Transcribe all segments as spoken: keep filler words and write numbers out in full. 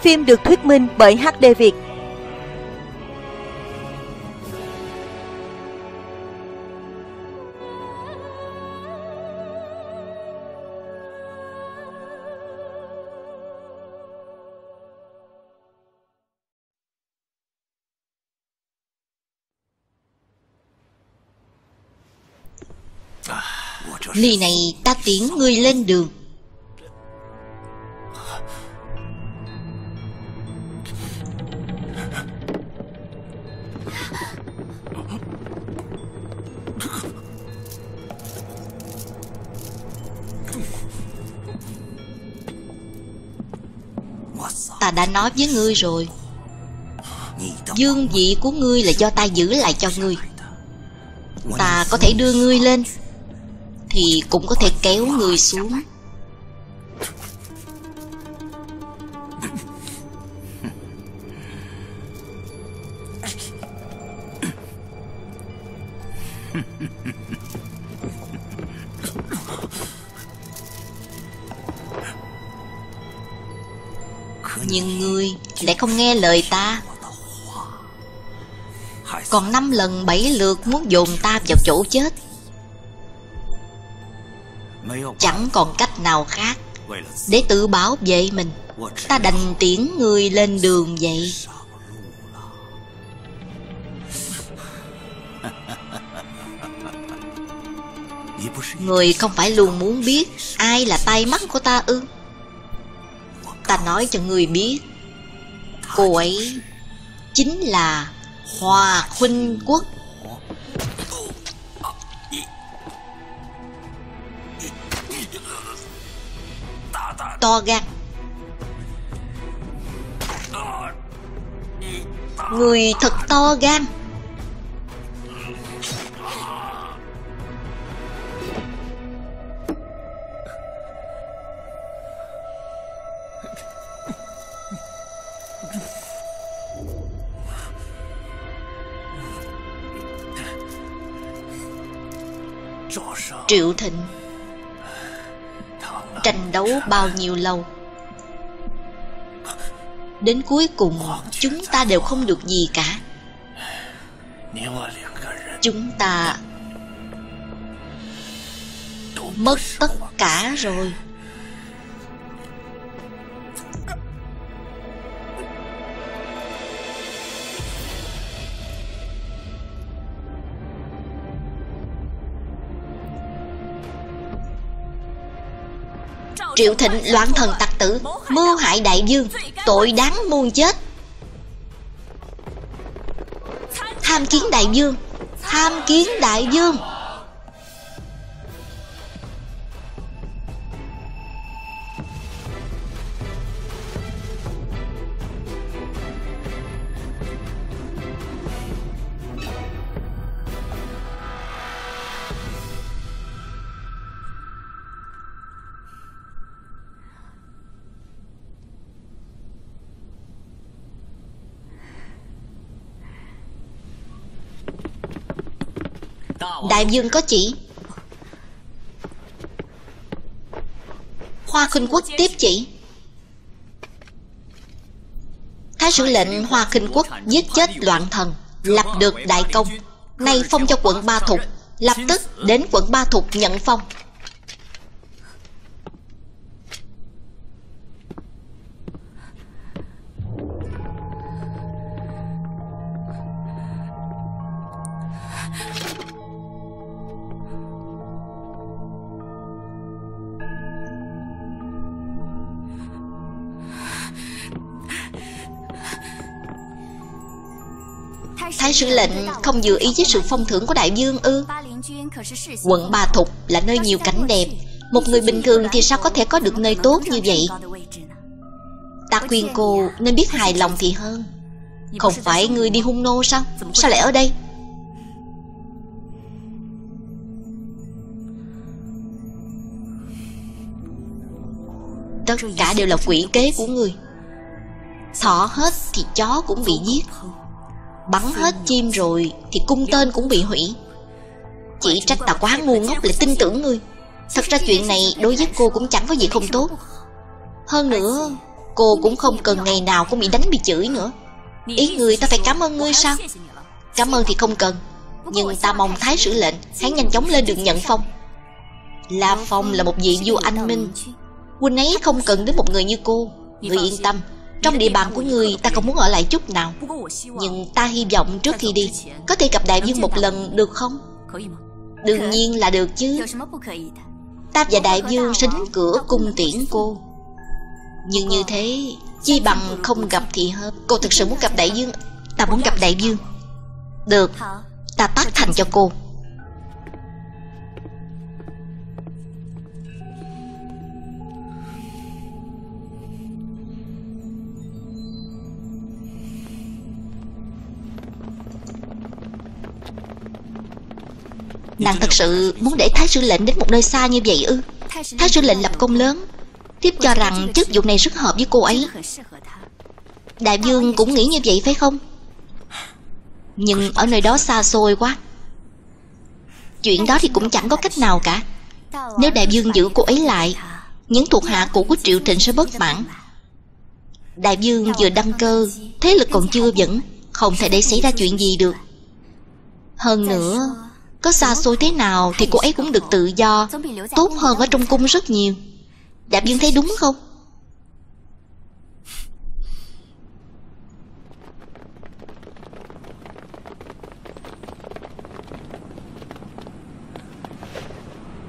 Phim được thuyết minh bởi hát đê Việt. Ly này ta tiễn ngươi lên đường. Ta đã nói với ngươi rồi, dương vị của ngươi là do ta giữ lại cho ngươi. Ta có thể đưa ngươi lên thì cũng có thể kéo người xuống. Nhưng ngươi lại không nghe lời ta, còn năm lần bảy lượt muốn dồn ta vào chỗ chết. Chẳng còn cách nào khác, để tự bảo vệ mình, ta đành tiễn ngươi lên đường vậy. Ngươi không phải luôn muốn biết ai là tai mắt của ta ư? Ta nói cho ngươi biết, cô ấy chính là Hoa Khuynh Quốc. To gan, người thật to gan. Triệu Thịnh tranh đấu bao nhiêu lâu, đến cuối cùng chúng ta đều không được gì cả. Chúng ta mất tất cả rồi. Triệu Thịnh loạn thần tặc tử, mưu hại đại vương, tội đáng muôn chết. Tham kiến đại vương, tham kiến đại vương. Đại vương có chỉ. Hoa Khuynh Quốc tiếp chỉ. Thái sử lệnh Hoa Khuynh Quốc giết chết loạn thần, lập được đại công, nay phong cho quận Ba Thục. Lập tức đến quận Ba Thục nhận phong. Thái sử lệnh không vừa ý với sự phong thưởng của đại vương ư? Quận Ba Thục là nơi nhiều cảnh đẹp, một người bình thường thì sao có thể có được nơi tốt như vậy? Ta khuyên cô nên biết hài lòng thì hơn. Không phải người đi hung nô sao? Sao lại ở đây? Tất cả đều là quỷ kế của người. Thỏ hết thì chó cũng bị giết, bắn hết chim rồi thì cung tên cũng bị hủy. Chỉ trách ta quá ngu ngốc lại tin tưởng ngươi. Thật ra chuyện này đối với cô cũng chẳng có gì không tốt. Hơn nữa, Cô cũng không cần ngày nào cũng bị đánh bị chửi nữa. Ý người ta phải cảm ơn ngươi sao? Cảm ơn thì không cần, nhưng ta mong Thái sử lệnh hãy nhanh chóng lên đường nhận phong. La Phong là một vị vua anh minh, huynh ấy không cần đến một người như cô. Người yên tâm, trong địa bàn của người ta không muốn ở lại chút nào. Nhưng ta hy vọng trước khi đi có thể gặp đại vương một lần được không? Đương nhiên là được chứ. Ta và đại vương sính cửa cung tiễn cô. Nhưng như thế chi bằng không gặp thì hơn. Cô thực sự muốn gặp đại vương? Ta muốn gặp đại vương. Được, ta tác thành cho cô. Nàng thật sự muốn để Thái Sử Lệnh đến một nơi xa như vậy ư? Thái Sử Lệnh lập công lớn, tiếp cho rằng chức vụ này rất hợp với cô ấy. Đại vương cũng nghĩ như vậy phải không? Nhưng ở nơi đó xa xôi quá. Chuyện đó thì cũng chẳng có cách nào cả. Nếu đại vương giữ cô ấy lại, những thuộc hạ cũ của Triệu Thịnh sẽ bất mãn. Đại vương vừa đăng cơ, thế lực còn chưa vững, không thể để xảy ra chuyện gì được. Hơn nữa, có xa xôi thế nào thì cô ấy cũng được tự do, tốt hơn ở trong cung rất nhiều. Đại vương thấy đúng không?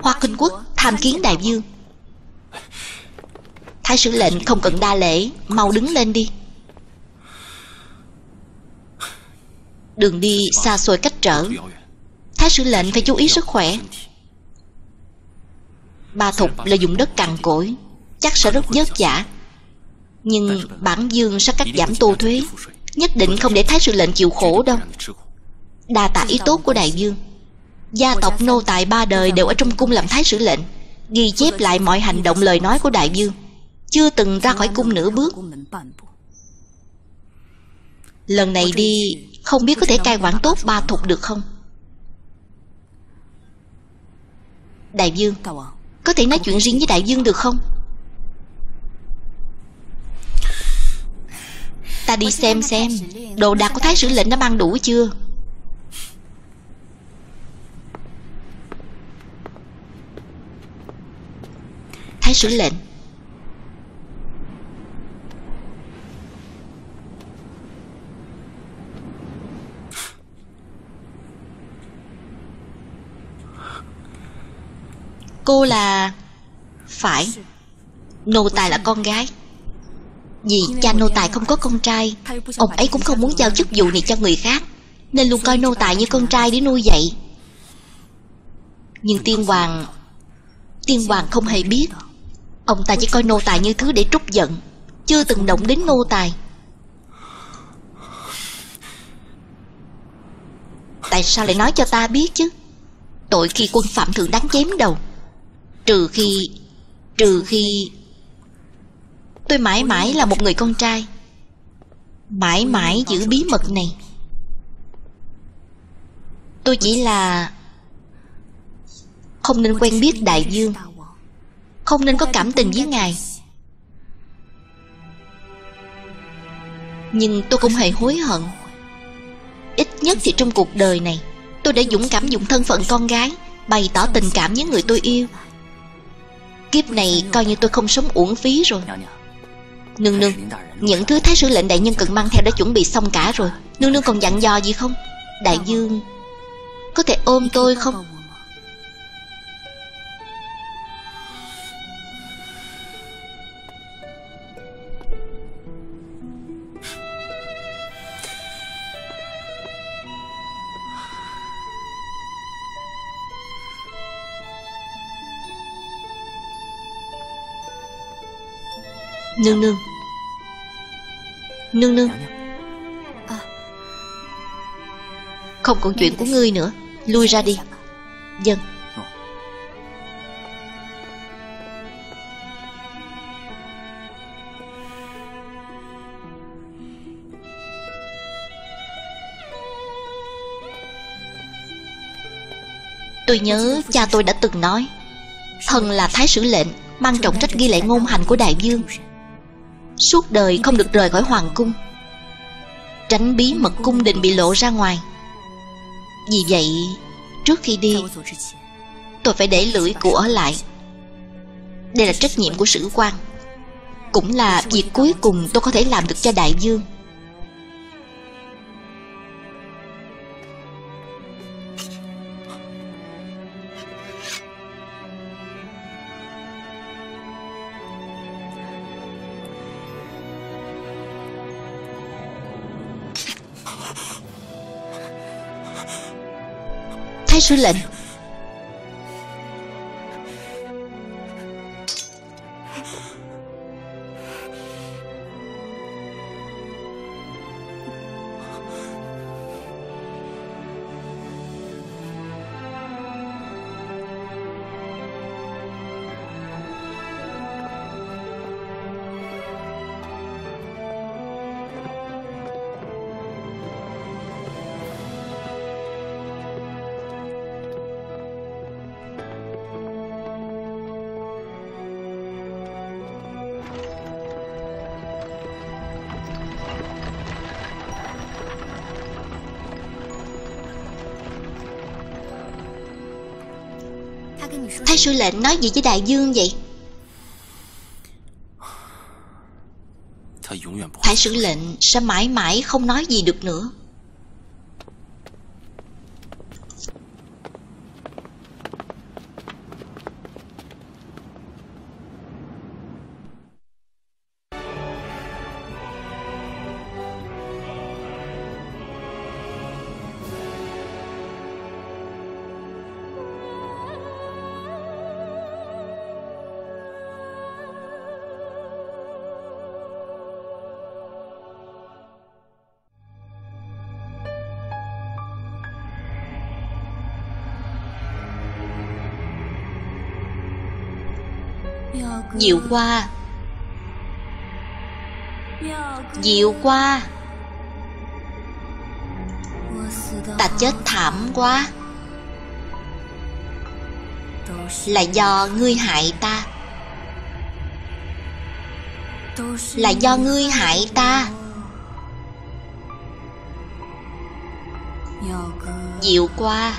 Hoa Khuynh Quốc tham kiến đại vương. Thái sử lệnh không cần đa lễ, mau đứng lên đi. Đường đi xa xôi cách trở, Thái sử lệnh phải chú ý sức khỏe. Ba Thục là vùng đất cằn cỗi, chắc sẽ rất vất vả. Nhưng bản vương sẽ cắt giảm tô thuế, nhất định không để Thái sử lệnh chịu khổ đâu. Đa tạ ý tốt của đại vương. Gia tộc nô tài ba đời đều ở trong cung làm Thái sử lệnh, ghi chép lại mọi hành động lời nói của đại vương, chưa từng ra khỏi cung nửa bước. Lần này đi, không biết có thể cai quản tốt Ba Thục được không? Đại vương, có thể nói chuyện riêng với đại vương được không? Ta đi xem xem đồ đạc của Thái sử lệnh đã mang đủ chưa. Thái sử lệnh, cô là... Phải, nô tài là con gái. Vì cha nô tài không có con trai, ông ấy cũng không muốn giao chức vụ này cho người khác, nên luôn coi nô tài như con trai để nuôi dạy. Nhưng tiên hoàng... Tiên hoàng không hề biết. Ông ta chỉ coi nô tài như thứ để trút giận, chưa từng động đến nô tài. Tại sao lại nói cho ta biết chứ? Tội khi quân Phạm Thượng đáng chém đầu. Trừ khi... Trừ khi... Tôi mãi mãi là một người con trai, mãi mãi giữ bí mật này. Tôi chỉ là... Không nên quen biết đại vương, không nên có cảm tình với ngài. Nhưng tôi không hề hối hận. Ít nhất thì trong cuộc đời này, tôi đã dũng cảm dùng thân phận con gái bày tỏ tình cảm với người tôi yêu. Kiếp này coi như tôi không sống uổng phí rồi. Nương nương, những thứ Thái sử lệnh đại nhân cần mang theo đã chuẩn bị xong cả rồi. Nương nương còn dặn dò gì không? Đại vương có thể ôm tôi không? Nương nương, nương nương, không còn chuyện của ngươi nữa, lui ra đi. Vâng. Tôi nhớ cha tôi đã từng nói, thần là Thái sử lệnh mang trọng trách ghi lại ngôn hành của đại vương. suốt đời không được rời khỏi hoàng cung, tránh bí mật cung đình bị lộ ra ngoài. Vì vậy, trước khi đi, tôi phải để lưỡi của lại. Đây là trách nhiệm của sử quan, cũng là việc cuối cùng tôi có thể làm được cho đại vương. Thái sư lệnh. Thái sư lệnh nói gì với đại vương vậy? Thái sư lệnh sẽ mãi mãi không nói gì được nữa. Diệu Hoa, Diệu Hoa, ta chết thảm quá. Là do ngươi hại ta, là do ngươi hại ta. Diệu Hoa,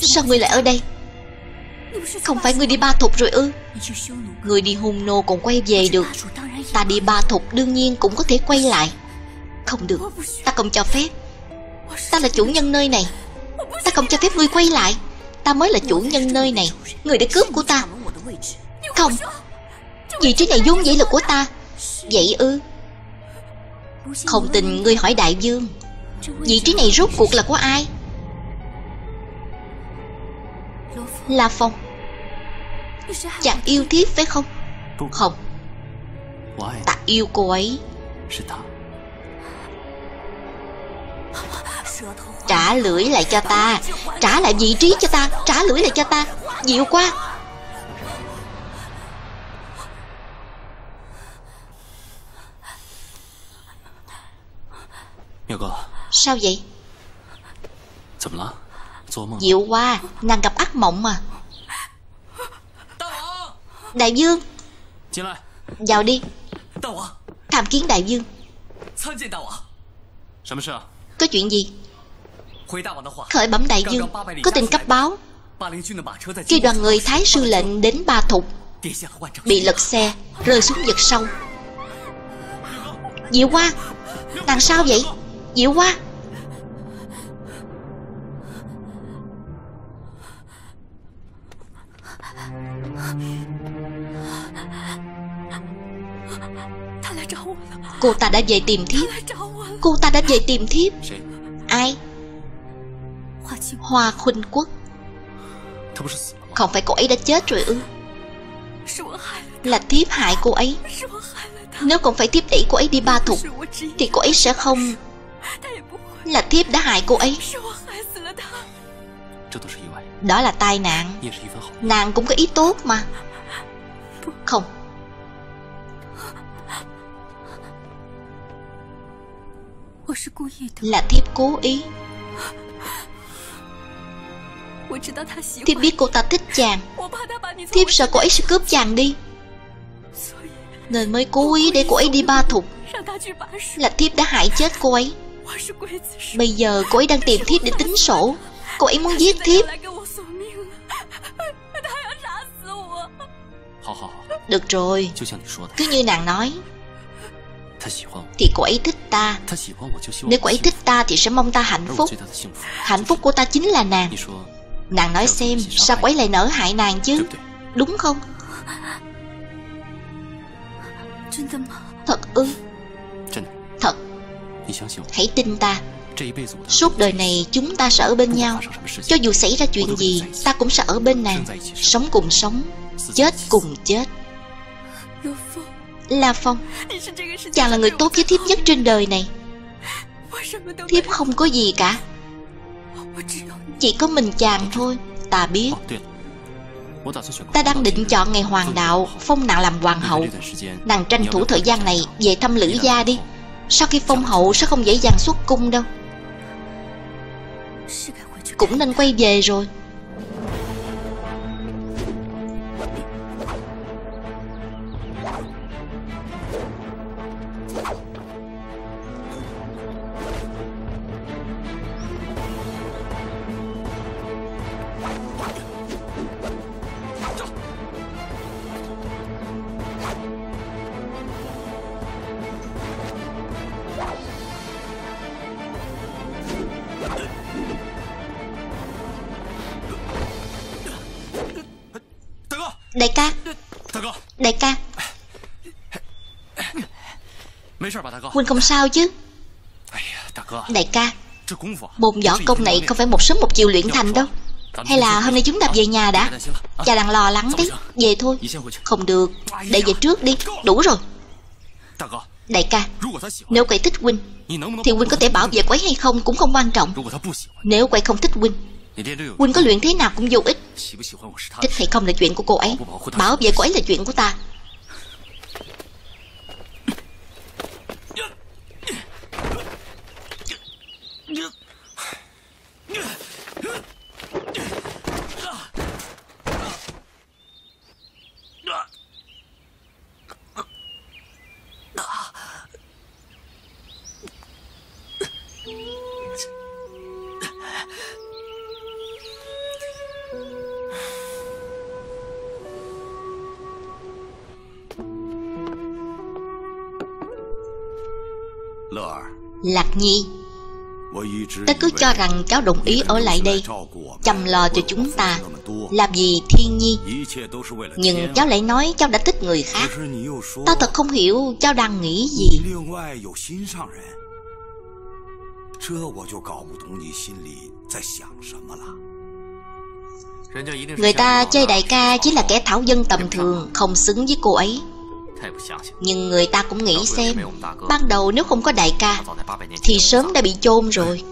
sao ngươi lại ở đây? Không phải ngươi đi Ba Thục rồi ư? Ngươi đi hung nô còn quay về được, ta đi Ba Thục đương nhiên cũng có thể quay lại. Không được, ta không cho phép. Ta là chủ nhân nơi này, ta không cho phép ngươi quay lại. Ta mới là chủ nhân nơi này. Ngươi đã cướp của ta. Không, vị trí này vốn dĩ là của ta. Vậy ư? Không tin ngươi hỏi đại vương, vị trí này rốt cuộc là của ai? Là Phong. Chàng yêu thiếp phải không? Không, ta yêu cô ấy. Trả lưỡi lại cho ta, trả lại vị trí cho ta, trả lưỡi lại cho ta. Diệu quá. Sao vậy? Diệu Hoa, nàng gặp ác mộng mà. Đại vương, vào đi. Tham kiến đại vương. Có chuyện gì? Khởi bẩm đại vương, có tin cấp báo khi đoàn người Thái sư lệnh đến Ba Thục bị lật xe, rơi xuống vực sâu. Diệu Hoa, nàng sao vậy? Diệu Hoa. Cô ta đã về tìm thiếp. Cô ta đã về tìm thiếp. Ai? Hoa Khuynh Quốc. Không phải cô ấy đã chết rồi ư? Là thiếp hại cô ấy. Nếu không phải thiếp đẩy cô ấy đi Ba Thục thì cô ấy sẽ không. Là thiếp đã hại cô ấy. Đó là tai nạn. Nàng cũng có ý tốt mà. Không, là thiếp cố ý. Thiếp biết cô ta thích chàng. Thiếp sợ cô ấy sẽ cướp chàng đi. nên mới cố ý để cô ấy đi Ba Thục. Là thiếp đã hại chết cô ấy. Bây giờ cô ấy đang tìm thiếp để tính sổ. Cô ấy muốn giết thiếp. Được rồi, cứ như nàng nói, thì cô ấy thích ta. Nếu cô ấy thích ta thì sẽ mong ta hạnh phúc. Hạnh phúc của ta chính là nàng. Nàng nói xem, sao cô ấy lại nỡ hại nàng chứ? Đúng không? Thật ư? Thật. Hãy tin ta. Suốt đời này chúng ta sẽ ở bên nhau. Cho dù xảy ra chuyện gì, ta cũng sẽ ở bên nàng. Sống cùng sống, chết cùng chết. La Phong, chàng là người tốt với thiếp nhất trên đời này. Thiếp không có gì cả, chỉ có mình chàng thôi. Ta biết. Ta đang định chọn ngày hoàng đạo, phong nàng làm hoàng hậu. Nàng tranh thủ thời gian này về thăm Lữ gia đi. Sau khi phong hậu sẽ không dễ dàng xuất cung đâu. Cũng nên quay về rồi. Đại ca, đại ca, Huynh không sao chứ? Đại ca, môn võ công này không phải một sớm một chiều luyện thành đâu. Hay là hôm nay chúng ta về nhà đã? Cha đang lo lắng đấy. Về thôi. Không được, để về trước đi. Đủ rồi. Đại ca, nếu cô ấy thích Huynh thì Huynh có thể bảo vệ cô ấy hay không cũng không quan trọng. Nếu cô ấy không thích Huynh, Huynh có luyện thế nào cũng vô ích. Thích hay không là chuyện của cô ấy, bảo vệ cô ấy là chuyện của ta. Lạc Nhi, ta cứ cho rằng cháu đồng ý ở lại đây chăm lo cho chúng ta, làm gì Thiên Nhi. Nhưng cháu lại nói cháu đã thích người khác. Ta thật không hiểu cháu đang nghĩ gì. Người ta chơi đại ca chỉ là kẻ thảo dân tầm thường, không xứng với cô ấy. Nhưng người ta cũng nghĩ xem, ban đầu nếu không có đại ca thì sớm đã bị chôn rồi.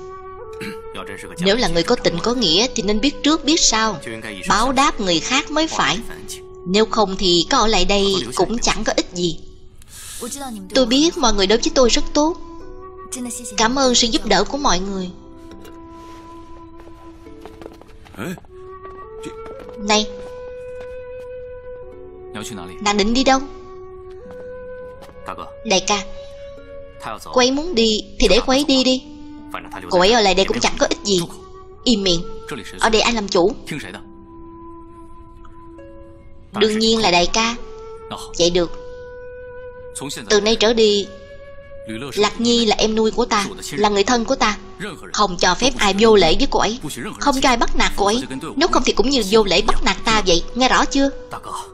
Nếu là người có tình có nghĩa thì nên biết trước biết sau, báo đáp người khác mới phải. Nếu không thì có ở lại đây cũng chẳng có ích gì. Tôi biết mọi người đối với tôi rất tốt. Cảm ơn sự giúp đỡ của mọi người. Này, nàng định đi đâu? Đại ca, cô ấy muốn đi thì để cô ấy đi đi. Cô ấy ở lại đây cũng chẳng có ích gì. Im miệng, ở đây ai làm chủ? Đương nhiên là đại ca. Vậy được. Từ nay trở đi, Lạc Nhi là em nuôi của ta, là người thân của ta. Không cho phép ai vô lễ với cô ấy, không cho ai bắt nạt cô ấy. Nếu không thì cũng như vô lễ bắt nạt ta vậy. Nghe rõ chưa?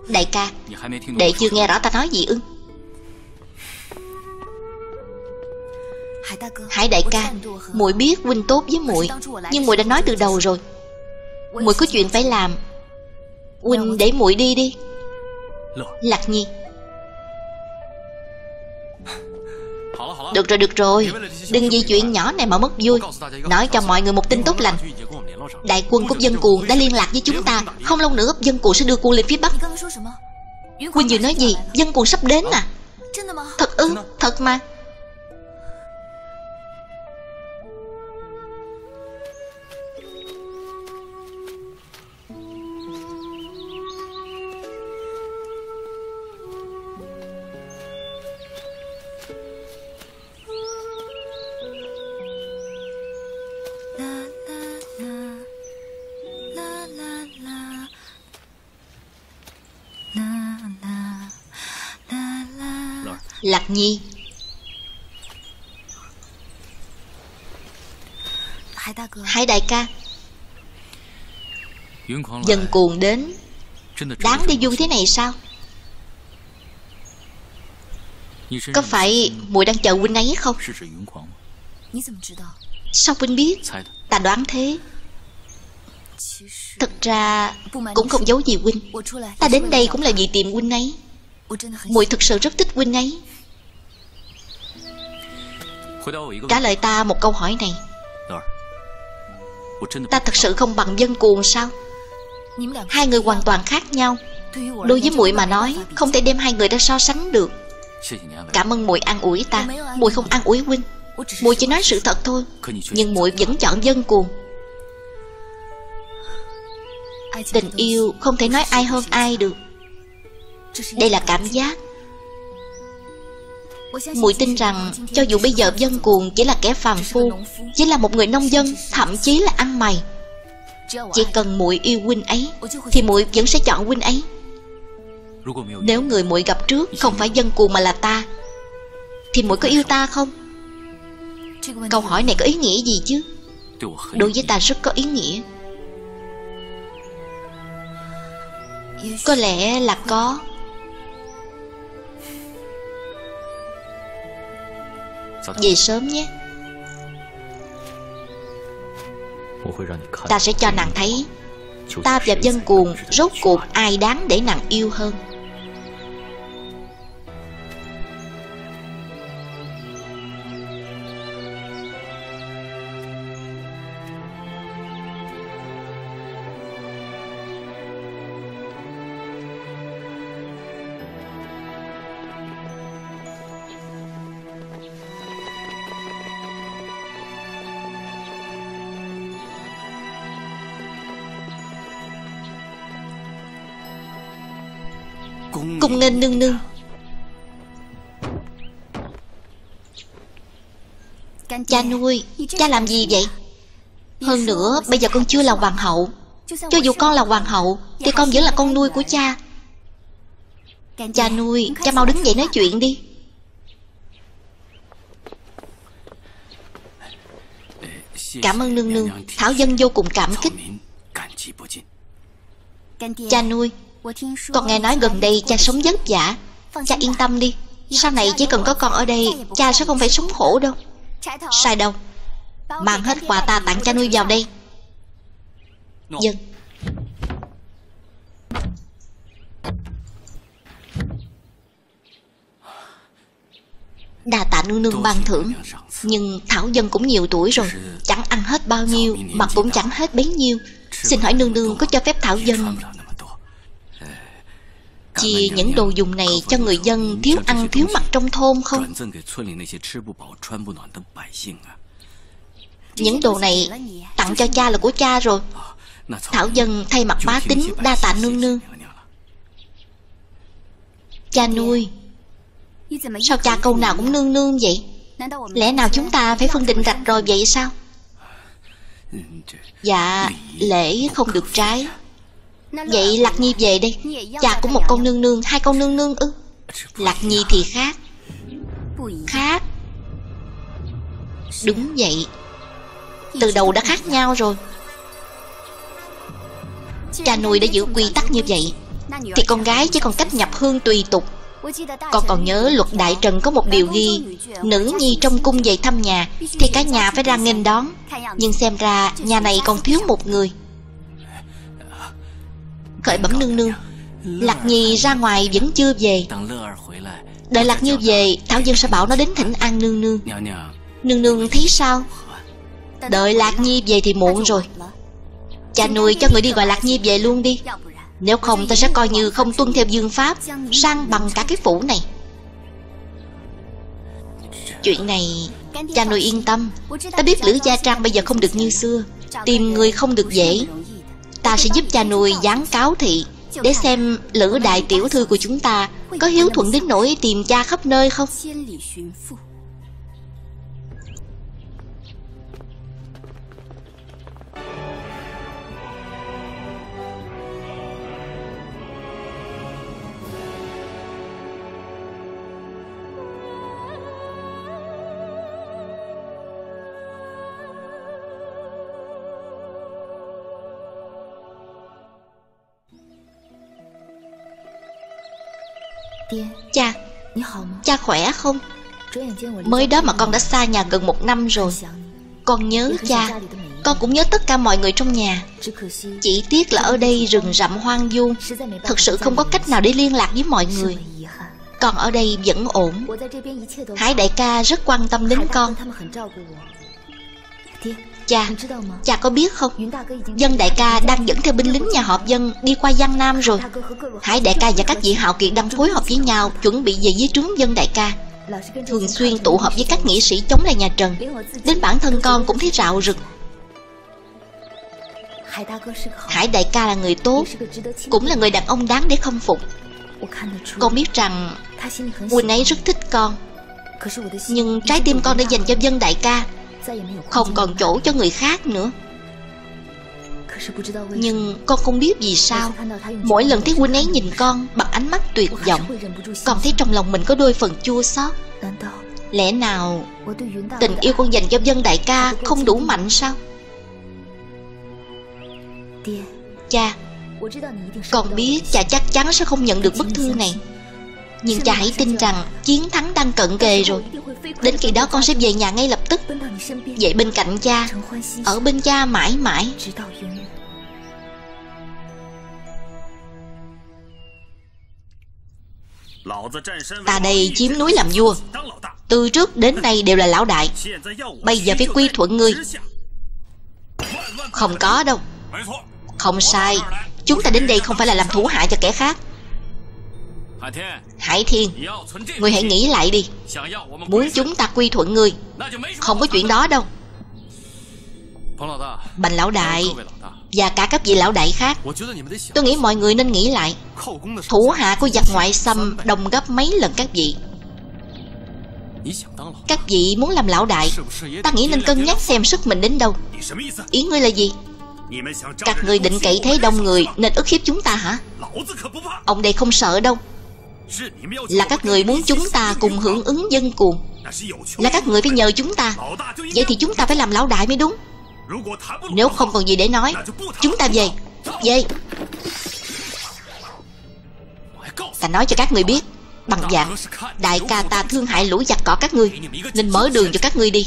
Đại ca, đệ chưa nghe rõ ta nói gì ư? Hải đại ca, muội biết Huynh tốt với muội, nhưng muội đã nói từ đầu rồi. Muội có chuyện phải làm. Huynh để muội đi đi. Lạc Nhi, được rồi được rồi, đừng vì chuyện nhỏ này mà mất vui. Nói cho mọi người một tin tốt lành. Đại quân của Dân Cuồng đã liên lạc với chúng ta. Không lâu nữa Dân Cuồng sẽ đưa quân lên phía Bắc. Huynh vừa nói gì? Dân Cuồng sắp đến à? Thật ư? Thật mà. Lạc Nhi. Hải đại ca, Dân Cuồng đến đáng đi vui thế này sao? Có phải muội đang chờ huynh ấy không? Sao huynh biết? Ta đoán thế. Thật ra cũng không giấu gì huynh, ta đến đây cũng là vì tìm huynh ấy. Muội thực sự rất thích huynh ấy. Trả lời ta một câu hỏi này, ta thật sự không bằng Dân Cuồng sao? Hai người hoàn toàn khác nhau. Đối với muội mà nói, không thể đem hai người ra so sánh được. Cảm ơn muội an ủi ta. Muội không an ủi huynh, muội chỉ nói sự thật thôi. Nhưng muội vẫn chọn Dân Cuồng. Tình yêu không thể nói ai hơn ai được. Đây là cảm giác. Muội tin rằng cho dù bây giờ Dân Cuồng chỉ là kẻ phàm phu, chỉ là một người nông dân, thậm chí là ăn mày, chỉ cần muội yêu huynh ấy thì muội vẫn sẽ chọn huynh ấy. Nếu người muội gặp trước không phải Dân Cuồng mà là ta, thì muội có yêu ta không? Câu hỏi này có ý nghĩa gì chứ? Đối với ta rất có ý nghĩa. Có lẽ là có. Về sớm nhé. Ta sẽ cho nàng thấy ta và Dân Cuồng rốt cuộc ai đáng để nàng yêu hơn. Cung nghênh nương nương. Cha nuôi, cha làm gì vậy? Hơn nữa bây giờ con chưa là hoàng hậu. Cho dù con là hoàng hậu thì con vẫn là con nuôi của cha. Cha nuôi, cha mau đứng dậy nói chuyện đi. Cảm ơn nương nương, Thảo dân vô cùng cảm kích. Cha nuôi, con nghe nói gần đây cha sống vất vả. Cha yên tâm đi, sau này chỉ cần có con ở đây, cha sẽ không phải sống khổ đâu. Sai đâu, mang hết quà ta tặng cha nuôi vào đây. Dân. Đà tạ nương nương ban thưởng. Nhưng Thảo dân cũng nhiều tuổi rồi, chẳng ăn hết bao nhiêu mà cũng chẳng hết bấy nhiêu. Xin hỏi nương nương có cho phép Thảo dân chia những đồ dùng này cho người dân thiếu ăn thiếu mặc trong thôn không? Những đồ này tặng cho cha là của cha rồi. Thảo dân thay mặt bá tính đa tạ nương nương. Cha nuôi, sao cha câu nào cũng nương nương vậy? Lẽ nào chúng ta phải phân định rạch rồi vậy sao? Dạ, lễ không được trái. Vậy Lạc Nhi về đây. Cha cũng một con nương nương, hai con nương nương ư? Lạc Nhi thì khác. Khác. Đúng vậy, từ đầu đã khác nhau rồi. Cha nuôi đã giữ quy tắc như vậy thì con gái chỉ còn cách nhập hương tùy tục. Con còn nhớ luật Đại Trần có một điều ghi, nữ nhi trong cung về thăm nhà thì cả nhà phải ra nghênh đón. Nhưng xem ra nhà này còn thiếu một người. Khởi bẩm nương nương, Lạc Nhi ra ngoài vẫn chưa về. Đợi Lạc Nhi về, Thảo dân sẽ bảo nó đến thỉnh an nương nương. Nương nương thấy sao? Đợi Lạc Nhi về thì muộn rồi. Cha nuôi cho người đi gọi Lạc Nhi về luôn đi, nếu không ta sẽ coi như không tuân theo dương pháp, sang bằng cả cái phủ này. Chuyện này cha nuôi yên tâm. Ta biết Lữ Gia Trang bây giờ không được như xưa, tìm người không được dễ. Ta sẽ giúp cha nuôi dán cáo thị, để xem Lữ đại tiểu thư của chúng ta có hiếu thuận đến nỗi tìm cha khắp nơi không. Cha, cha khỏe không? Mới đó mà con đã xa nhà gần một năm rồi. Con nhớ cha. Con cũng nhớ tất cả mọi người trong nhà. Chỉ tiếc là ở đây rừng rậm hoang vu, thật sự không có cách nào để liên lạc với mọi người. Con ở đây vẫn ổn. Hải đại ca rất quan tâm đến con. Cha, cha có biết không, Dân đại ca đang dẫn theo binh lính nhà họ Dân đi qua Giang Nam rồi. Hải đại ca và các vị hạo kiệt đang phối hợp với nhau chuẩn bị về dưới trướng Dân đại ca. Thường xuyên tụ họp với các nghĩa sĩ chống lại nhà Trần, đến bản thân con cũng thấy rạo rực. Hải đại ca là người tốt, cũng là người đàn ông đáng để khâm phục. Con biết rằng Quỳnh ấy rất thích con, nhưng trái tim con đã dành cho Dân đại ca, không còn chỗ cho người khác nữa. Nhưng con không biết vì sao, mỗi lần thấy huynh ấy nhìn con bằng ánh mắt tuyệt vọng, con thấy trong lòng mình có đôi phần chua xót. Lẽ nào tình yêu con dành cho Dân đại ca không đủ mạnh sao? Cha, con biết cha chắc chắn sẽ không nhận được bức thư này, nhưng cha hãy tin rằng chiến thắng đang cận kề rồi. Đến khi đó con sẽ về nhà ngay lập tức, vậy bên cạnh cha, ở bên cha mãi mãi. Ta đây chiếm núi làm vua, từ trước đến nay đều là lão đại, bây giờ phải quy thuận ngươi. Không có đâu. Không sai. Chúng ta đến đây không phải là làm thủ hạ cho kẻ khác. Hải Thiên, ngươi hãy nghĩ lại đi. Muốn chúng ta quy thuận ngươi, không có chuyện đó đâu. Bành lão đại và cả các vị lão đại khác, tôi nghĩ mọi người nên nghĩ lại. Thủ hạ của giặc ngoại xâm đông gấp mấy lần các vị. Các vị muốn làm lão đại, ta nghĩ nên cân nhắc xem sức mình đến đâu. Ý ngươi là gì? Các người định cậy thế đông người nên ức hiếp chúng ta hả? Ông đây không sợ đâu. Là các người muốn chúng ta cùng hưởng ứng dân cuồng, là các người phải nhờ chúng ta. Vậy thì chúng ta phải làm lão đại mới đúng. Nếu không còn gì để nói, chúng ta về. Về. Ta nói cho các người biết, bằng dạng đại ca ta thương hại lũ giặc cỏ các ngươi, nên mở đường cho các ngươi đi.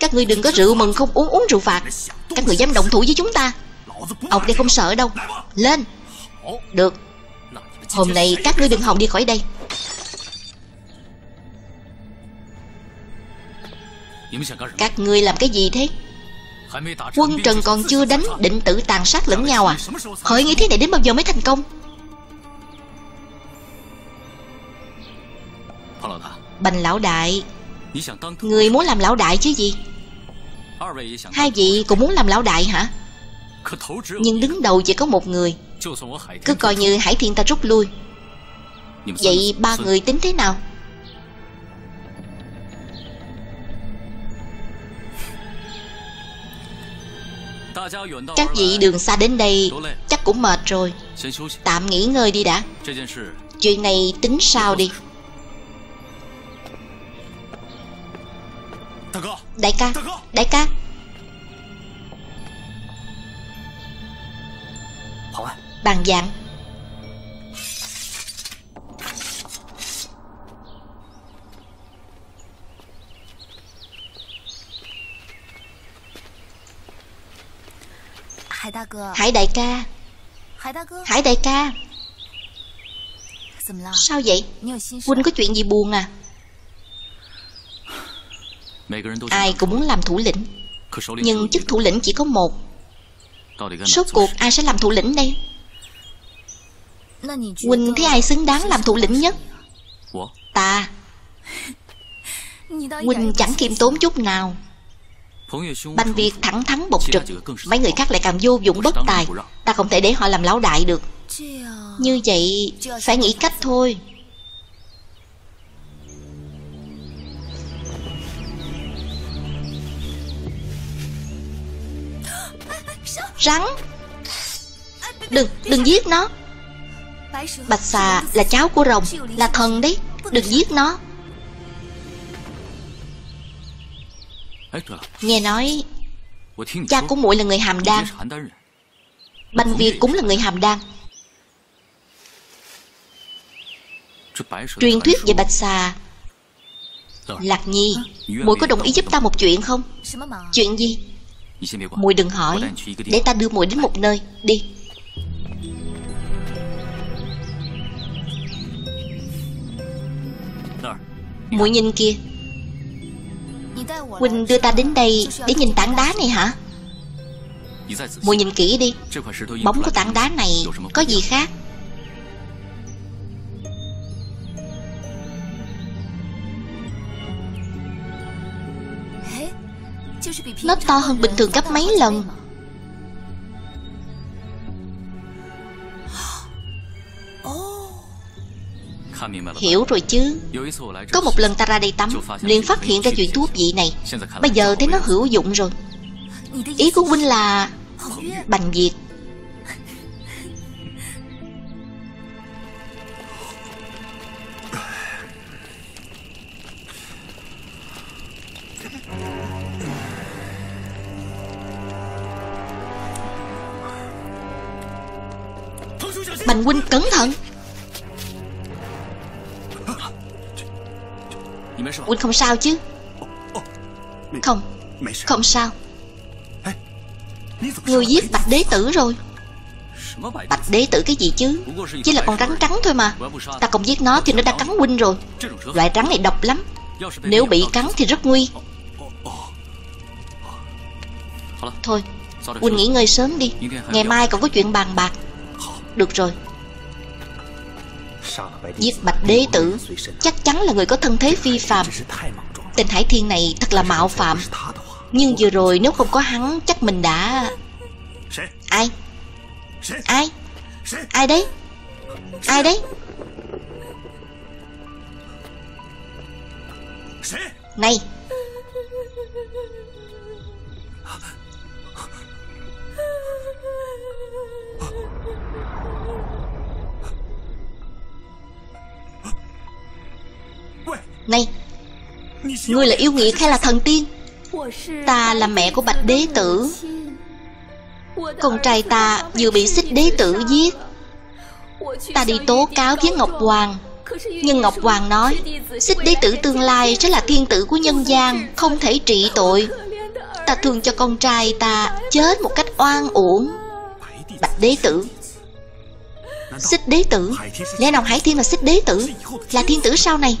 Các ngươi đừng có rượu mừng không uống uống rượu phạt. Các ngươi dám động thủ với chúng ta, ông đây không sợ đâu. Lên. Được. Hôm nay các ngươi đừng hòng đi khỏi đây. Các ngươi làm cái gì thế? Quân Trần còn chưa đánh, định tự tàn sát lẫn nhau à? Hội nghị thế này đến bao giờ mới thành công? Bành lão đại, người muốn làm lão đại chứ gì? Hai vị cũng muốn làm lão đại hả? Nhưng đứng đầu chỉ có một người. Cứ coi như Hải Thiên ta rút lui. Vậy ba người tính thế nào? Các vị đường xa đến đây chắc cũng mệt rồi, tạm nghỉ ngơi đi đã. Chuyện này tính sao đi. Đại ca, đại ca. Bàn dạng. Hải đại ca, Hải đại ca, sao vậy? Huynh có chuyện gì buồn à? Ai cũng muốn làm thủ lĩnh, nhưng chức thủ lĩnh chỉ có một. Rốt cuộc ai sẽ làm thủ lĩnh đây? Huynh thấy ai xứng đáng làm thủ lĩnh nhất? Ta. Huynh chẳng khiêm tốn chút nào. Bành Việt thẳng thắn bộc trực, mấy người khác lại càng vô dụng bất tài. Ta không thể để họ làm lão đại được. Như vậy phải nghĩ cách thôi. Rắn, đừng, đừng giết nó. Bạch Xà là cháu của rồng, là thần đấy, đừng giết nó. Nghe nói cha của muội là người Hàm Đan. Bành Việt cũng là người Hàm Đan. Truyền thuyết về Bạch Xà. Lạc Nhi, muội có đồng ý giúp ta một chuyện không? Chuyện gì? Muội đừng hỏi, để ta đưa muội đến một nơi. Đi. Muội nhìn kia. Huynh đưa ta đến đây để nhìn tảng đá này hả? Muội nhìn kỹ đi. Bóng của tảng đá này có gì khác? Nó to hơn bình thường gấp mấy lần. Hiểu rồi chứ. Có một lần ta ra đây tắm, liền phát hiện ra chuyện thú vị này. Bây giờ thấy nó hữu dụng rồi. Ý của huynh là Bành Việt? Bành huynh cẩn thận. Huynh không sao chứ? Không, không sao. Ngươi giết Bạch Đế Tử rồi. Bạch Đế Tử cái gì chứ? Chỉ là con rắn trắng thôi mà. Ta không giết nó thì nó đã cắn huynh rồi. Loại rắn này độc lắm, nếu bị cắn thì rất nguy. Thôi, huynh nghỉ ngơi sớm đi. Ngày mai còn có chuyện bàn bạc. Được rồi. Giết Bạch Đế Tử chắc chắn là người có thân thế phi phàm. Tên Hải Thiên này thật là mạo phạm. Nhưng vừa rồi nếu không có hắn chắc mình đã... Ai? Ai? Ai đấy? Ai đấy? Này! Này! Ngươi là yêu nghiệt hay là thần tiên? Ta là mẹ của Bạch Đế Tử. Con trai ta vừa bị Xích Đế Tử giết. Ta đi tố cáo với Ngọc Hoàng, nhưng Ngọc Hoàng nói Xích Đế Tử tương lai sẽ là thiên tử của nhân gian, không thể trị tội. Ta thương cho con trai ta chết một cách oan uổng. Bạch Đế Tử, Xích Đế Tử. Lẽ nào Hải Thiên là Xích Đế Tử, là thiên tử sau này?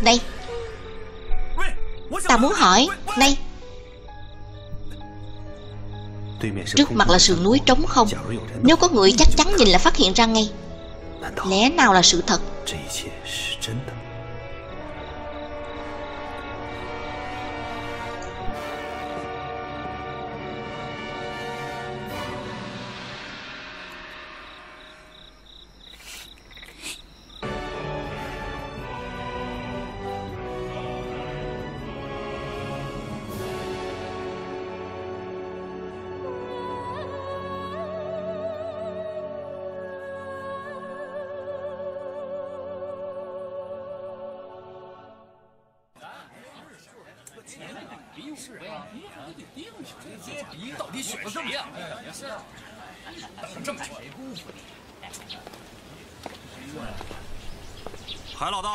Này, ta muốn hỏi. Này, trước mặt là sườn núi trống không, nếu có người chắc chắn nhìn là phát hiện ra ngay. Lẽ nào là sự thật?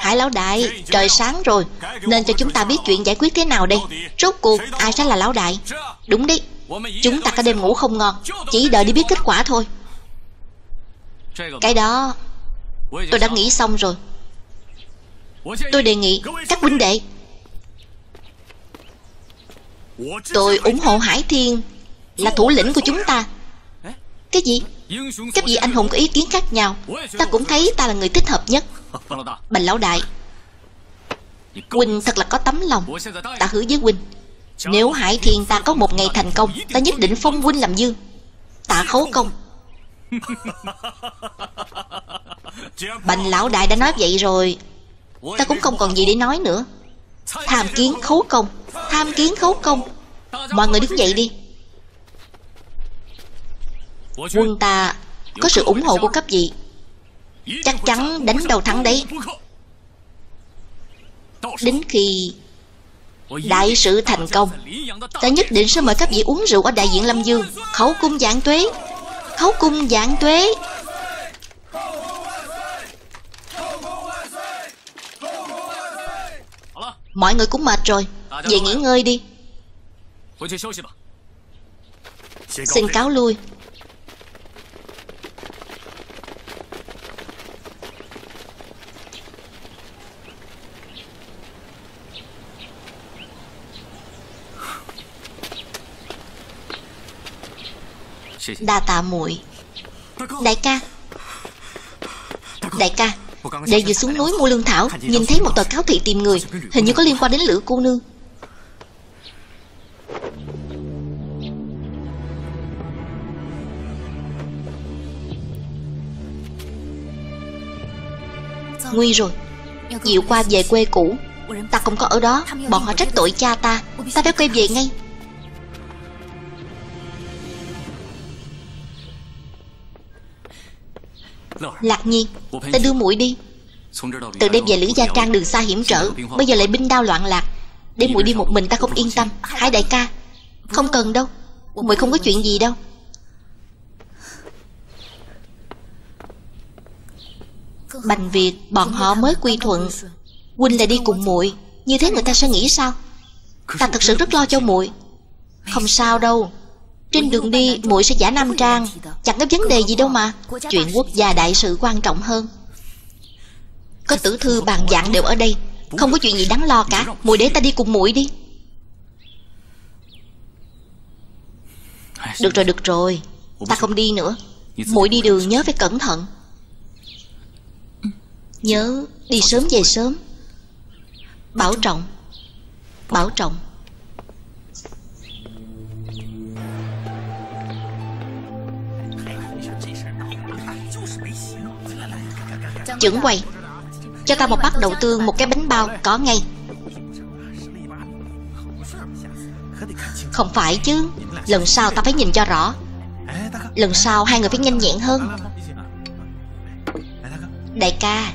Hải lão đại, trời sáng rồi, nên cho chúng ta biết chuyện giải quyết thế nào đây. Rốt cuộc ai sẽ là lão đại? Đúng đấy, chúng ta cả đêm ngủ không ngon, chỉ đợi đi biết kết quả thôi. Cái đó tôi đã nghĩ xong rồi. Tôi đề nghị các huynh đệ, tôi ủng hộ Hải Thiên là thủ lĩnh của chúng ta. Cái gì? Các vị anh hùng có ý kiến khác nhau. Ta cũng thấy ta là người thích hợp nhất. Bành lão đại, huynh thật là có tấm lòng. Ta hứa với huynh, nếu Hải Thiên ta có một ngày thành công, ta nhất định phong huynh làm dương, tạ khấu công. Bành lão đại đã nói vậy rồi, ta cũng không còn gì để nói nữa. Tham kiến khấu công, tham kiến khấu công. Mọi người đứng dậy đi. Quân ta có sự ủng hộ của các vị, chắc chắn đánh đầu thắng đấy. Đến khi đại sự thành công, ta nhất định sẽ mời các vị uống rượu ở đại diện Lâm Dương. Khấu cung vạn tuế, khấu cung vạn tuế. Mọi người cũng mệt rồi, về nghỉ ngơi đi. Xin cáo lui. Đa tạ muội. Đại ca, đại ca, đệ vừa xuống núi mua lương thảo, nhìn thấy một tờ cáo thị tìm người, hình như có liên quan đến Lữ cô nương. Nguy rồi. Diệu qua về quê cũ, ta không có ở đó, bọn họ trách tội cha ta, ta phải quay về ngay. Lạc Nhi, ta đưa muội đi. Từ đây về Lữ Gia Trang đường xa hiểm trở, bây giờ lại binh đao loạn lạc, để muội đi một mình ta không yên tâm. Hải đại ca, không cần đâu, muội không có chuyện gì đâu. Bành Việt bọn họ mới quy thuận, huynh lại đi cùng muội, như thế người ta sẽ nghĩ sao? Ta thật sự rất lo cho muội. Không sao đâu, trên đường đi muội sẽ giả nam trang, chẳng có vấn đề gì đâu mà. Chuyện quốc gia đại sự quan trọng hơn. Có tử thư bàn dạng đều ở đây, không có chuyện gì đáng lo cả. Muội để ta đi cùng muội đi. Được rồi, được rồi, ta không đi nữa. Muội đi đường nhớ phải cẩn thận, nhớ đi sớm về sớm. Bảo trọng, bảo trọng. Chưởng quầy, cho ta một bát đậu tương, một cái bánh bao, có ngay. Không phải chứ, lần sau ta phải nhìn cho rõ. Lần sau hai người phải nhanh nhẹn hơn. Đại ca,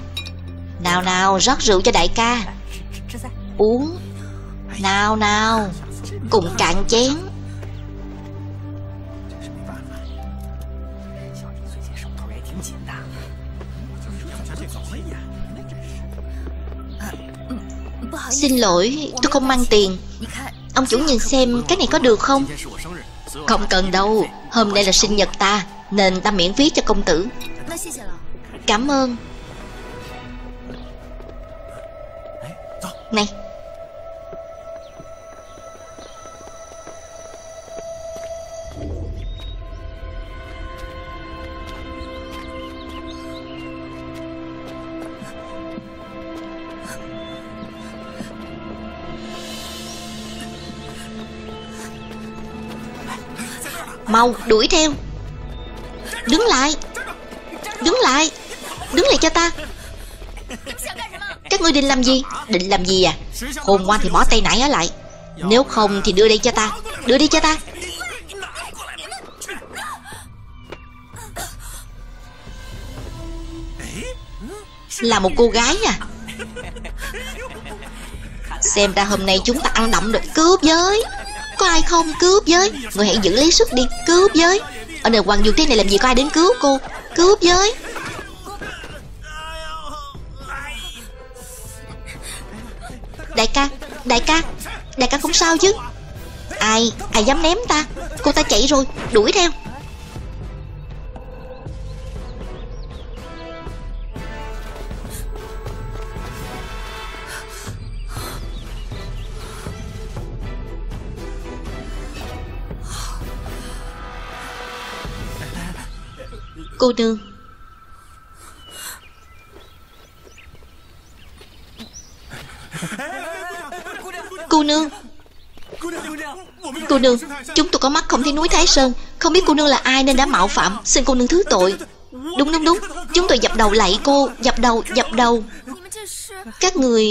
nào nào, rót rượu cho đại ca uống. Nào nào, cùng cạn chén. Xin lỗi, tôi không mang tiền. Ông chủ nhìn xem cái này có được không? Không cần đâu, hôm nay là sinh nhật ta, nên ta miễn phí cho công tử. Cảm ơn. Này, mau đuổi theo. Đứng lại, đứng lại, đứng lại cho ta. Các ngươi định làm gì? Định làm gì à? Khôn ngoan thì bỏ tay nãy ở lại, nếu không thì đưa đây cho ta, đưa đi cho ta. Là một cô gái à? Xem ra hôm nay chúng ta ăn đậm được. Cướp giới, có ai không? Cướp giới, người hãy giữ lấy sức đi. Cướp giới, ở nơi hoàng dương thế này làm gì có ai đến cứu cô. Cướp giới. Đại ca, đại ca, đại ca không sao chứ? Ai, ai dám ném ta? Cô ta chạy rồi, đuổi theo. Cô nương, cô nương, cô nương, chúng tôi có mắt không thấy núi Thái Sơn, không biết cô nương là ai nên đã mạo phạm, xin cô nương thứ tội. Đúng đúng đúng, chúng tôi dập đầu lạy cô, dập đầu, dập đầu. Các người,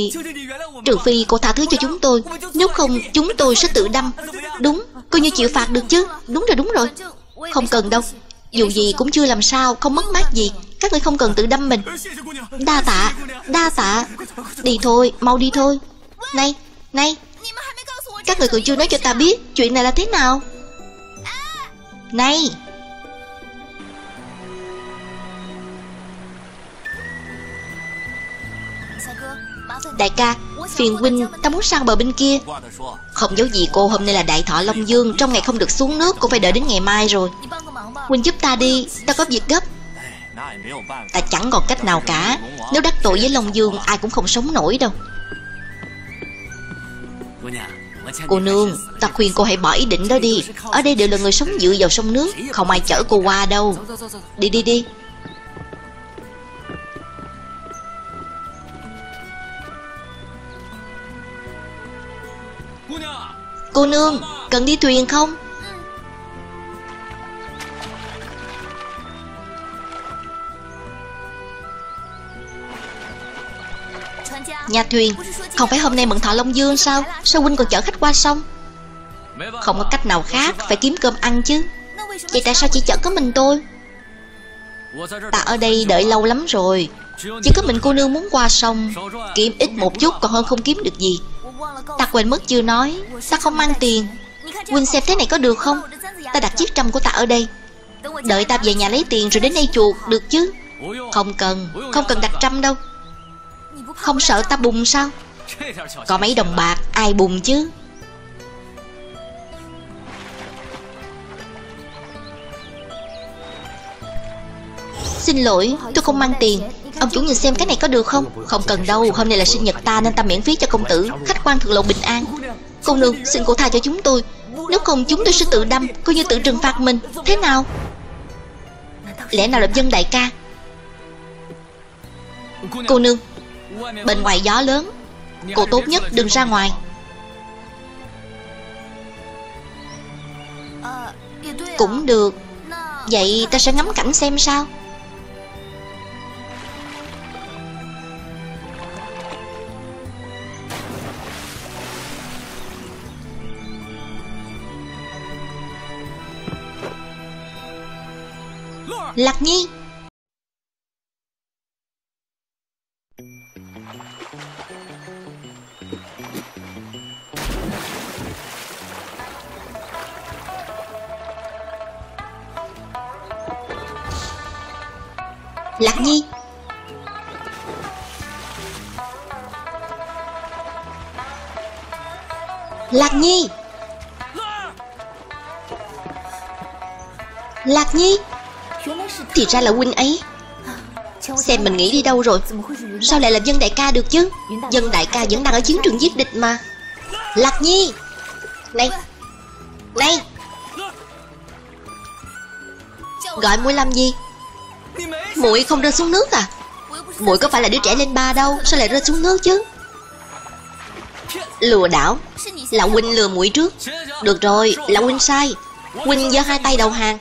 trừ phi cô tha thứ cho chúng tôi, nếu không chúng tôi sẽ tự đâm. Đúng, coi như chịu phạt được chứ. Đúng rồi, đúng rồi. Không cần đâu, dù gì cũng chưa làm sao, không mất mát gì, các người không cần tự đâm mình. Đa tạ, đa tạ. Đi thôi, mau đi thôi. Này, này, các người còn chưa nói cho ta biết chuyện này là thế nào. Này, Đại ca, phiền huynh, ta muốn sang bờ bên kia. Không giấu gì cô, hôm nay là đại thọ Long Vương, trong ngày không được xuống nước, cũng phải đợi đến ngày mai rồi. Huynh giúp ta đi, ta có việc gấp. Ta chẳng còn cách nào cả, nếu đắc tội với Long Vương ai cũng không sống nổi đâu. Cô nương, ta khuyên cô hãy bỏ ý định đó đi. Ở đây đều là người sống dựa vào sông nước, không ai chở cô qua đâu. Đi đi đi. Cô nương, cần đi thuyền không? Nhà thuyền, không phải hôm nay mừng thọ Long Vương sao? Sao huynh còn chở khách qua sông? Không có cách nào khác, phải kiếm cơm ăn chứ. Vậy tại sao chỉ chở có mình tôi? Ta ở đây đợi lâu lắm rồi. Chỉ có mình cô nương muốn qua sông, kiếm ít một chút còn hơn không kiếm được gì. Ta quên mất chưa nói, ta không mang tiền. Huynh xem thế này có được không? Ta đặt chiếc trăm của ta ở đây, đợi ta về nhà lấy tiền rồi đến đây chuộc được chứ? Không cần, không cần đặt trăm đâu. Không sợ ta bùng sao? Có mấy đồng bạc ai bùng chứ? Xin lỗi, tôi không mang tiền. Ông chủ nhìn xem cái này có được không? Không cần đâu, hôm nay là sinh nhật ta nên ta miễn phí cho công tử. Khách quan thượng lộ bình an. Cô nương, xin cô tha cho chúng tôi. Nếu không chúng tôi sẽ tự đâm, coi như tự trừng phạt mình. Thế nào? Lẽ nào lập dân đại ca? Cô nương, bên ngoài gió lớn, cô tốt nhất đừng ra ngoài. Cũng được. Vậy ta sẽ ngắm cảnh xem sao. Lạc Nhi, Lạc Nhi. Lạc Nhi. Lạc Nhi. Thì ra là huynh ấy. Xem mình nghĩ đi đâu rồi. Sao lại là Dân đại ca được chứ? Dân đại ca vẫn đang ở chiến trường giết địch mà. Lạc Nhi. Này. Này. Gọi muội làm gì? Muội không rơi xuống nước à? Muội có phải là đứa trẻ lên ba đâu, sao lại rơi xuống nước chứ? Lừa đảo. Là huynh lừa muội trước. Được rồi, là huynh sai. Huynh giơ hai tay đầu hàng.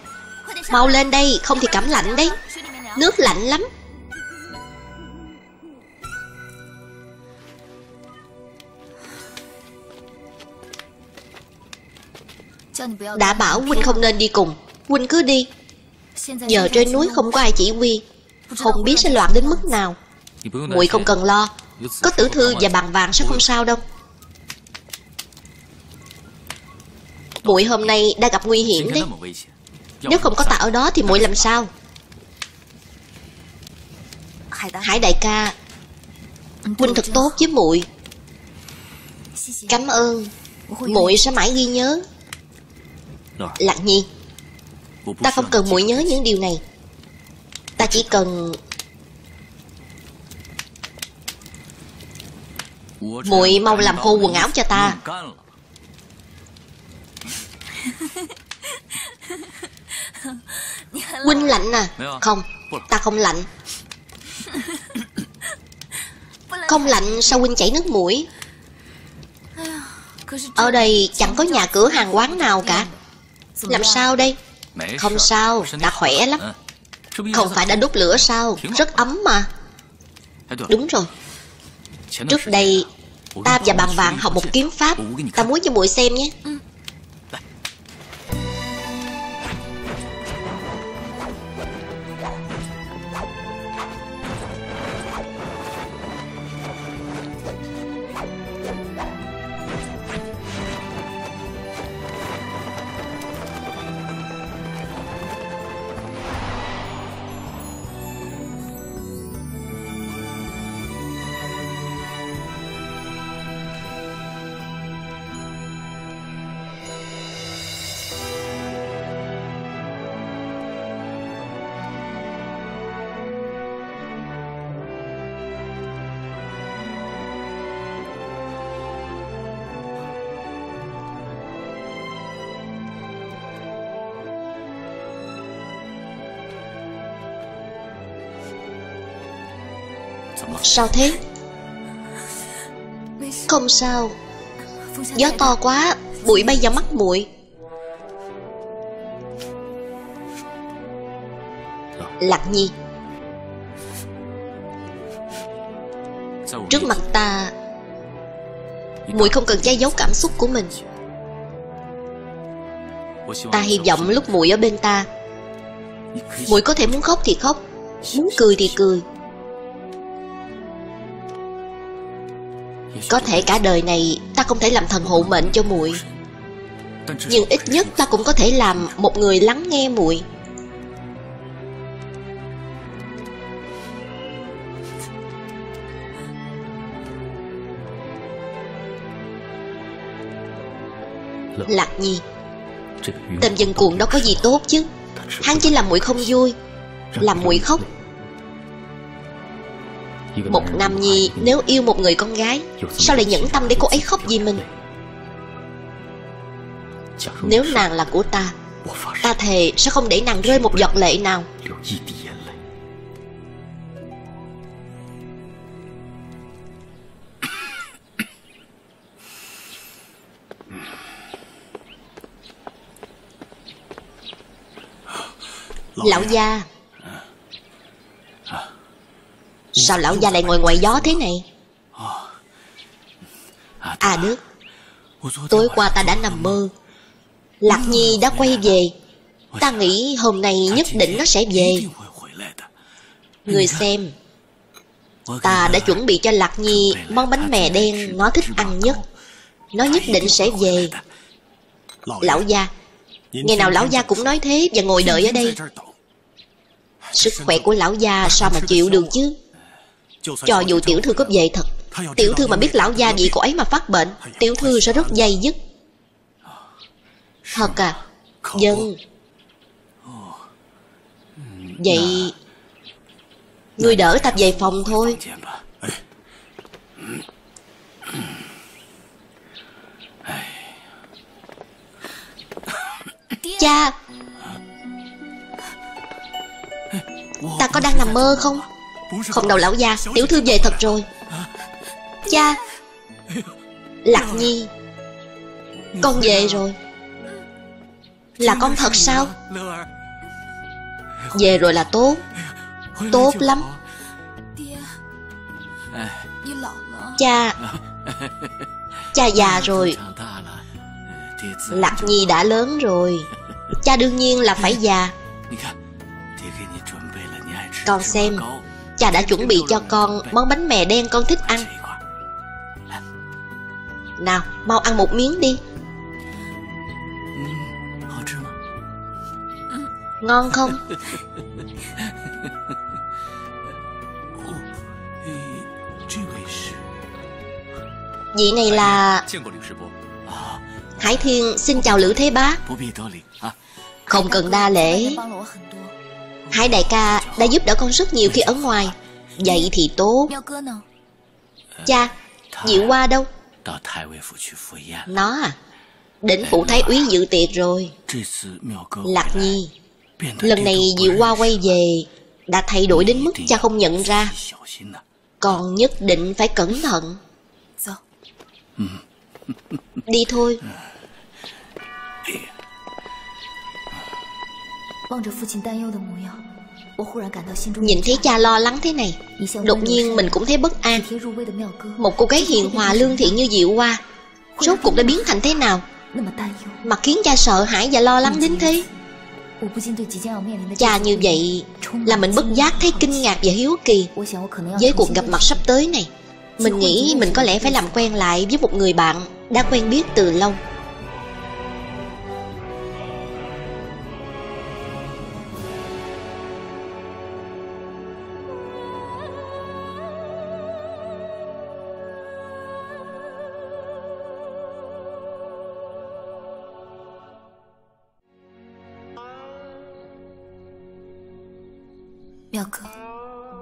Mau lên đây, không thì cảm lạnh đấy. Nước lạnh lắm. Đã bảo huynh không nên đi cùng, huynh cứ đi. Giờ trên núi không có ai chỉ huy, không biết sẽ loạn đến mức nào. Muội không cần lo, có Tử Thư và Bàn Vàng sẽ không sao đâu. Muội hôm nay đã gặp nguy hiểm đấy. Nếu không có ta ở đó thì muội làm sao? Hải đại ca, huynh thật tốt với muội. Cảm ơn, muội sẽ mãi ghi nhớ. Lạc Nhi, ta không cần muội nhớ những điều này. Ta chỉ cần muội mau làm khô quần áo cho ta. Huynh lạnh à? Không, ta không lạnh. Không lạnh sao huynh chảy nước mũi? Ở đây chẳng có nhà cửa hàng quán nào cả. Làm sao đây? Không sao, ta khỏe lắm. Không phải đã đốt lửa sao? Rất ấm mà. Đúng rồi, trước đây ta và Bàn Vàng học một kiếm pháp. Ta muốn cho muội xem nhé. Sao thế? Không sao. Gió to quá, bụi bay vào mắt muội. Lạc Nhi, trước mặt ta, muội không cần che giấu cảm xúc của mình. Ta hy vọng lúc muội ở bên ta, muội có thể muốn khóc thì khóc, muốn cười thì cười. Có thể cả đời này ta không thể làm thần hộ mệnh cho muội, nhưng ít nhất ta cũng có thể làm một người lắng nghe muội. Lạc Nhi, tên dân cuồng đó có gì tốt chứ? Hắn chỉ làm muội không vui, làm muội khóc. Một nam nhi nếu yêu một người con gái, sao lại nhẫn tâm để cô ấy khóc vì mình? Nếu nàng là của ta, ta thề sẽ không để nàng rơi một giọt lệ nào. Lão gia, sao lão gia lại ngồi ngoài gió thế này? À Đức, tối qua ta đã nằm mơ, Lạc Nhi đã quay về. Ta nghĩ hôm nay nhất định nó sẽ về. Người xem, ta đã chuẩn bị cho Lạc Nhi món bánh mè đen nó thích ăn nhất. Nó nhất định sẽ về. Lão gia, ngày nào lão gia cũng nói thế và ngồi đợi ở đây. Sức khỏe của lão gia sao mà chịu được chứ? Cho dù tiểu thư có về thật, tiểu thư mà biết lão gia vì cô ấy mà phát bệnh, tiểu thư sẽ rất dây dứt. Thật à? Dân, vậy ngươi đỡ ta về phòng thôi. Cha, ta có đang nằm mơ không? Không đâu lão gia, tiểu thư về thật rồi. Cha, Lạc Nhi, con về rồi. Là con thật sao? Về rồi là tốt. Tốt lắm. Cha, cha già rồi. Lạc Nhi đã lớn rồi, cha đương nhiên là phải già. Con xem, cha đã chuẩn bị cho con món bánh mè đen con thích ăn. Nào, mau ăn một miếng đi. Ngon không? Vị này là... Hải Thiên xin chào Lữ Thế Bá. Không cần đa lễ. Hải đại ca đã giúp đỡ con rất nhiều khi ở ngoài. Vậy thì tốt. Cha, Diệu Hoa đâu? Nó à? Đỉnh Phủ Thái Úy dự tiệc rồi. Lạc Nhi, lần này Diệu Hoa quay về đã thay đổi đến mức cha không nhận ra. Con nhất định phải cẩn thận. Đi thôi. Nhìn thấy cha lo lắng thế này, đột nhiên mình cũng thấy bất an. Một cô gái hiền hòa lương thiện như Diệu Hoa rốt cuộc đã biến thành thế nào mà khiến cha sợ hãi và lo lắng đến thế? Cha như vậy là mình bất giác thấy kinh ngạc và hiếu kỳ. Với cuộc gặp mặt sắp tới này, mình nghĩ mình có lẽ phải làm quen lại với một người bạn đã quen biết từ lâu.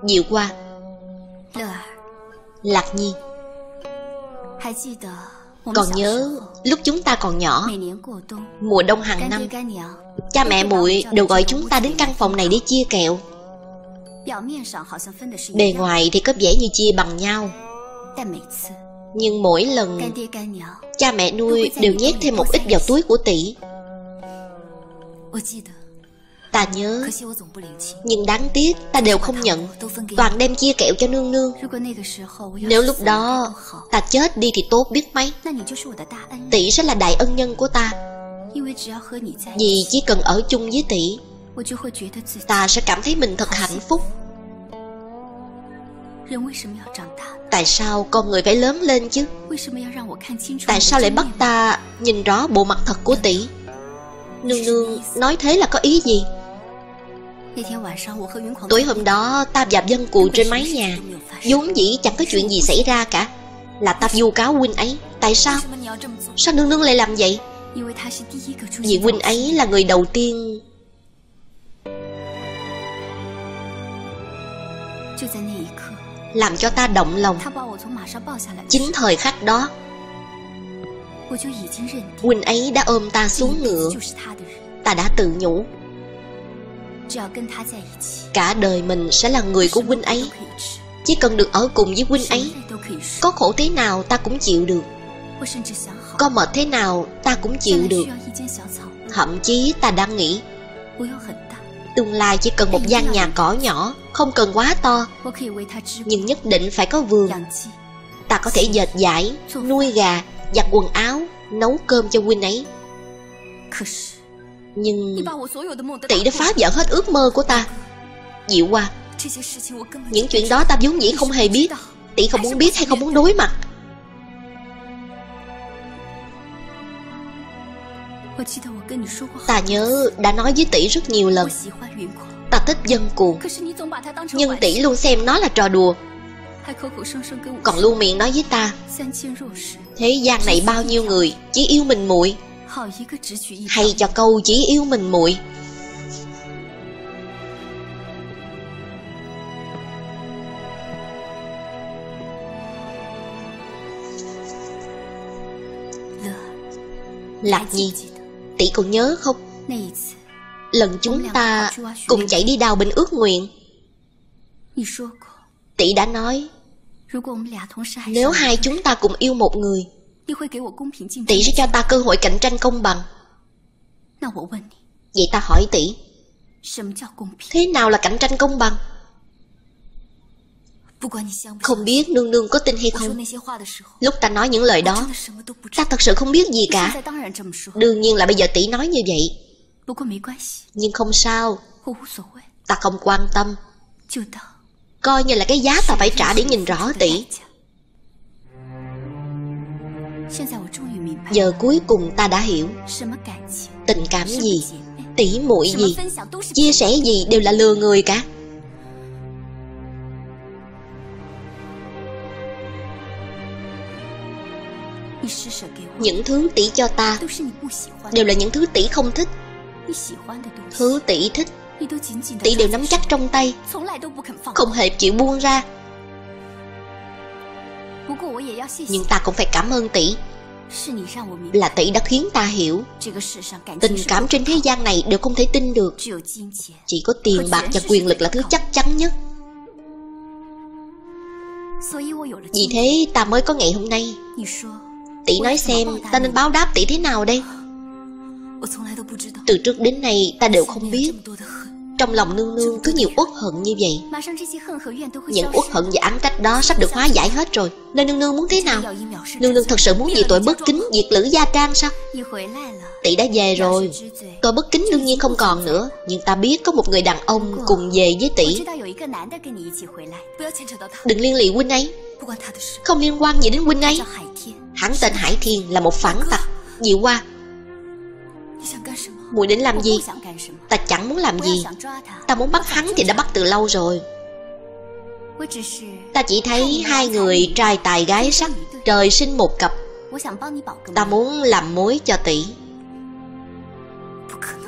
Diệu Hoa, Lạc Nhi, còn nhớ lúc chúng ta còn nhỏ, mùa đông hàng năm, cha mẹ muội đều gọi chúng ta đến căn phòng này để chia kẹo. Bề ngoài thì có vẻ như chia bằng nhau, nhưng mỗi lần cha mẹ nuôi đều nhét thêm một ít vào túi của tỷ. Ta nhớ, nhưng đáng tiếc ta đều không nhận, toàn đem chia kẹo cho nương nương. Nếu lúc đó ta chết đi thì tốt biết mấy. Tỷ sẽ là đại ân nhân của ta. Vì chỉ cần ở chung với tỷ, ta sẽ cảm thấy mình thật hạnh phúc. Tại sao con người phải lớn lên chứ? Tại sao lại bắt ta nhìn rõ bộ mặt thật của tỷ? Nương nương nói thế là có ý gì? Tối hôm đó ta và Dân Cuồng trên mái nhà, vốn dĩ chẳng có chuyện gì xảy ra cả, là ta vu cáo huynh ấy. Tại sao? Sao nương nương lại làm vậy? Vì huynh ấy là người đầu tiên. Làm cho ta động lòng. Chính thời khắc đó, huynh ấy đã ôm ta xuống ngựa. Ta đã tự nhủ, cả đời mình sẽ là người của huynh ấy. Chỉ cần được ở cùng với huynh ấy, có khổ thế nào ta cũng chịu được, có mệt thế nào ta cũng chịu được. Thậm chí ta đang nghĩ, tương lai chỉ cần một gian nhà cỏ nhỏ, không cần quá to, nhưng nhất định phải có vườn. Ta có thể dệt vải, nuôi gà, giặt quần áo, nấu cơm cho huynh ấy. Nhưng tỷ đã phá vỡ hết ước mơ của ta. Diệu Hoa, những chuyện đó ta vốn dĩ không hề biết. Tỷ không muốn biết hay không muốn đối mặt? Ta nhớ đã nói với tỷ rất nhiều lần, ta thích Dân Cuồng, nhưng tỷ luôn xem nó là trò đùa. Còn luôn miệng nói với ta, thế gian này bao nhiêu người chỉ yêu mình muội, hay cho câu chỉ yêu mình muội. Lạc Nhi, tỷ còn nhớ không? Lần chúng ta cùng chạy đi đào bình ước nguyện, tỷ đã nói nếu hai chúng ta cùng yêu một người, tỷ sẽ cho ta cơ hội cạnh tranh công bằng. Vậy ta hỏi tỷ, thế nào là cạnh tranh công bằng? Không biết nương nương có tin hay không, lúc ta nói những lời đó, ta thật sự không biết gì cả. Đương nhiên là bây giờ tỷ nói như vậy, nhưng không sao, ta không quan tâm, coi như là cái giá ta phải trả để nhìn rõ tỷ. Giờ cuối cùng ta đã hiểu, tình cảm gì, tỷ muội gì, chia sẻ gì đều là lừa người cả. Những thứ tỷ cho ta đều là những thứ tỷ không thích. Thứ tỷ thích, tỷ đều nắm chắc trong tay, không hề chịu buông ra. Nhưng ta cũng phải cảm ơn tỷ, là tỷ đã khiến ta hiểu tình cảm trên thế gian này đều không thể tin được. Chỉ có tiền bạc và quyền lực là thứ chắc chắn nhất. Vì thế ta mới có ngày hôm nay. Tỷ nói xem ta nên báo đáp tỷ thế nào đây? Từ trước đến nay ta đều không biết. Trong lòng nương nương cứ nhiều uất hận như vậy. Những uất hận và ám trách đó sắp được hóa giải hết rồi, nên nương nương muốn thế nào? Nương nương thật sự muốn vì tội bất kính diệt Lữ Gia Trang sao? Tỷ đã về rồi, tội bất kính đương nhiên không còn nữa. Nhưng ta biết có một người đàn ông cùng về với tỷ. Đừng liên lụy huynh ấy, không liên quan gì đến huynh ấy. Hắn tên Hải Thiên là một phản tặc. Diệu Hoa, muội định làm gì? Ta chẳng muốn làm gì. Ta muốn bắt hắn thì đã bắt từ lâu rồi. Ta chỉ thấy hai người trai tài gái sắc, trời sinh một cặp. Ta muốn làm mối cho tỷ.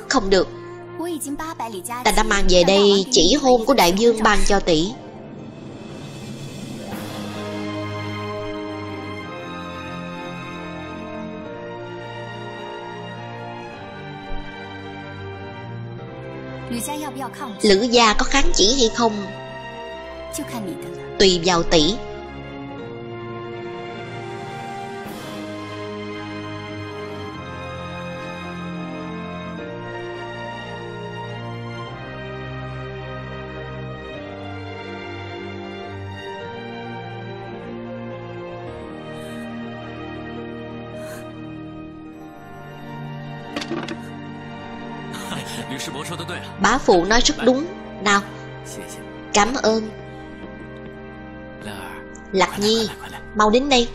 Không được, ta đã mang về đây chỉ hôn của đại vương ban cho tỷ. Lữ gia có kháng chỉ hay không tùy vào tỷ. Bá phụ nói rất đúng. Nào, cảm ơn. Lạc Nhi, mau đến đây.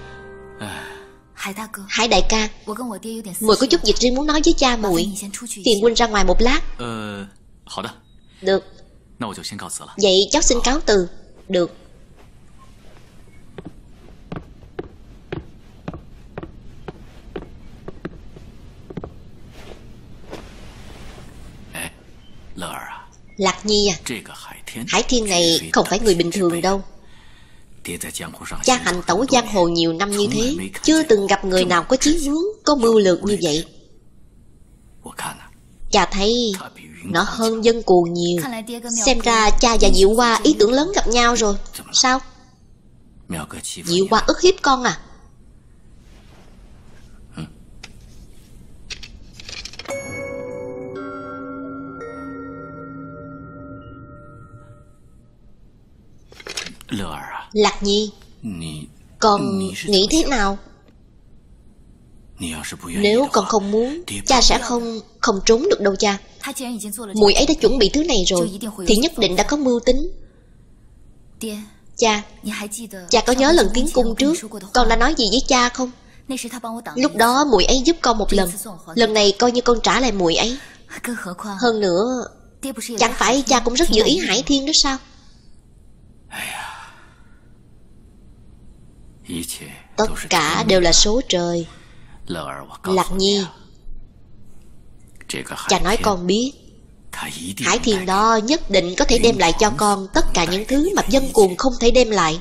Hải đại ca, muội có chút việc riêng muốn nói với cha muội, phiền huynh ra ngoài một lát. Được. Vậy cháu xin cáo từ. Được. Lạc Nhi à, Hải Thiên này không phải người bình thường đâu. Cha hành tẩu giang hồ nhiều năm như thế, chưa từng gặp người nào có chí hướng, có mưu lược như vậy. Cha thấy nó hơn Dân Cuồng nhiều. Xem ra cha và Diệu Hoa ý tưởng lớn gặp nhau rồi. Sao? Diệu Hoa ức hiếp con à? Lạc Nhi, con nghĩ thế nào? Nếu con không muốn, cha sẽ không không trốn được đâu cha. Muội ấy đã chuẩn bị thứ này rồi thì nhất định đã có mưu tính. Cha, cha có nhớ lần tiến cung trước con đã nói gì với cha không? Lúc đó muội ấy giúp con một lần, lần này coi như con trả lại muội ấy. Hơn nữa, chẳng phải cha cũng rất giữ ý Hải Thiên đó sao? Tất cả đều là số trời. Lạc Nhi, cha nói con biết, Hải Thiên đó nhất định có thể đem lại cho con tất cả những thứ mà Dân Cuồng không thể đem lại.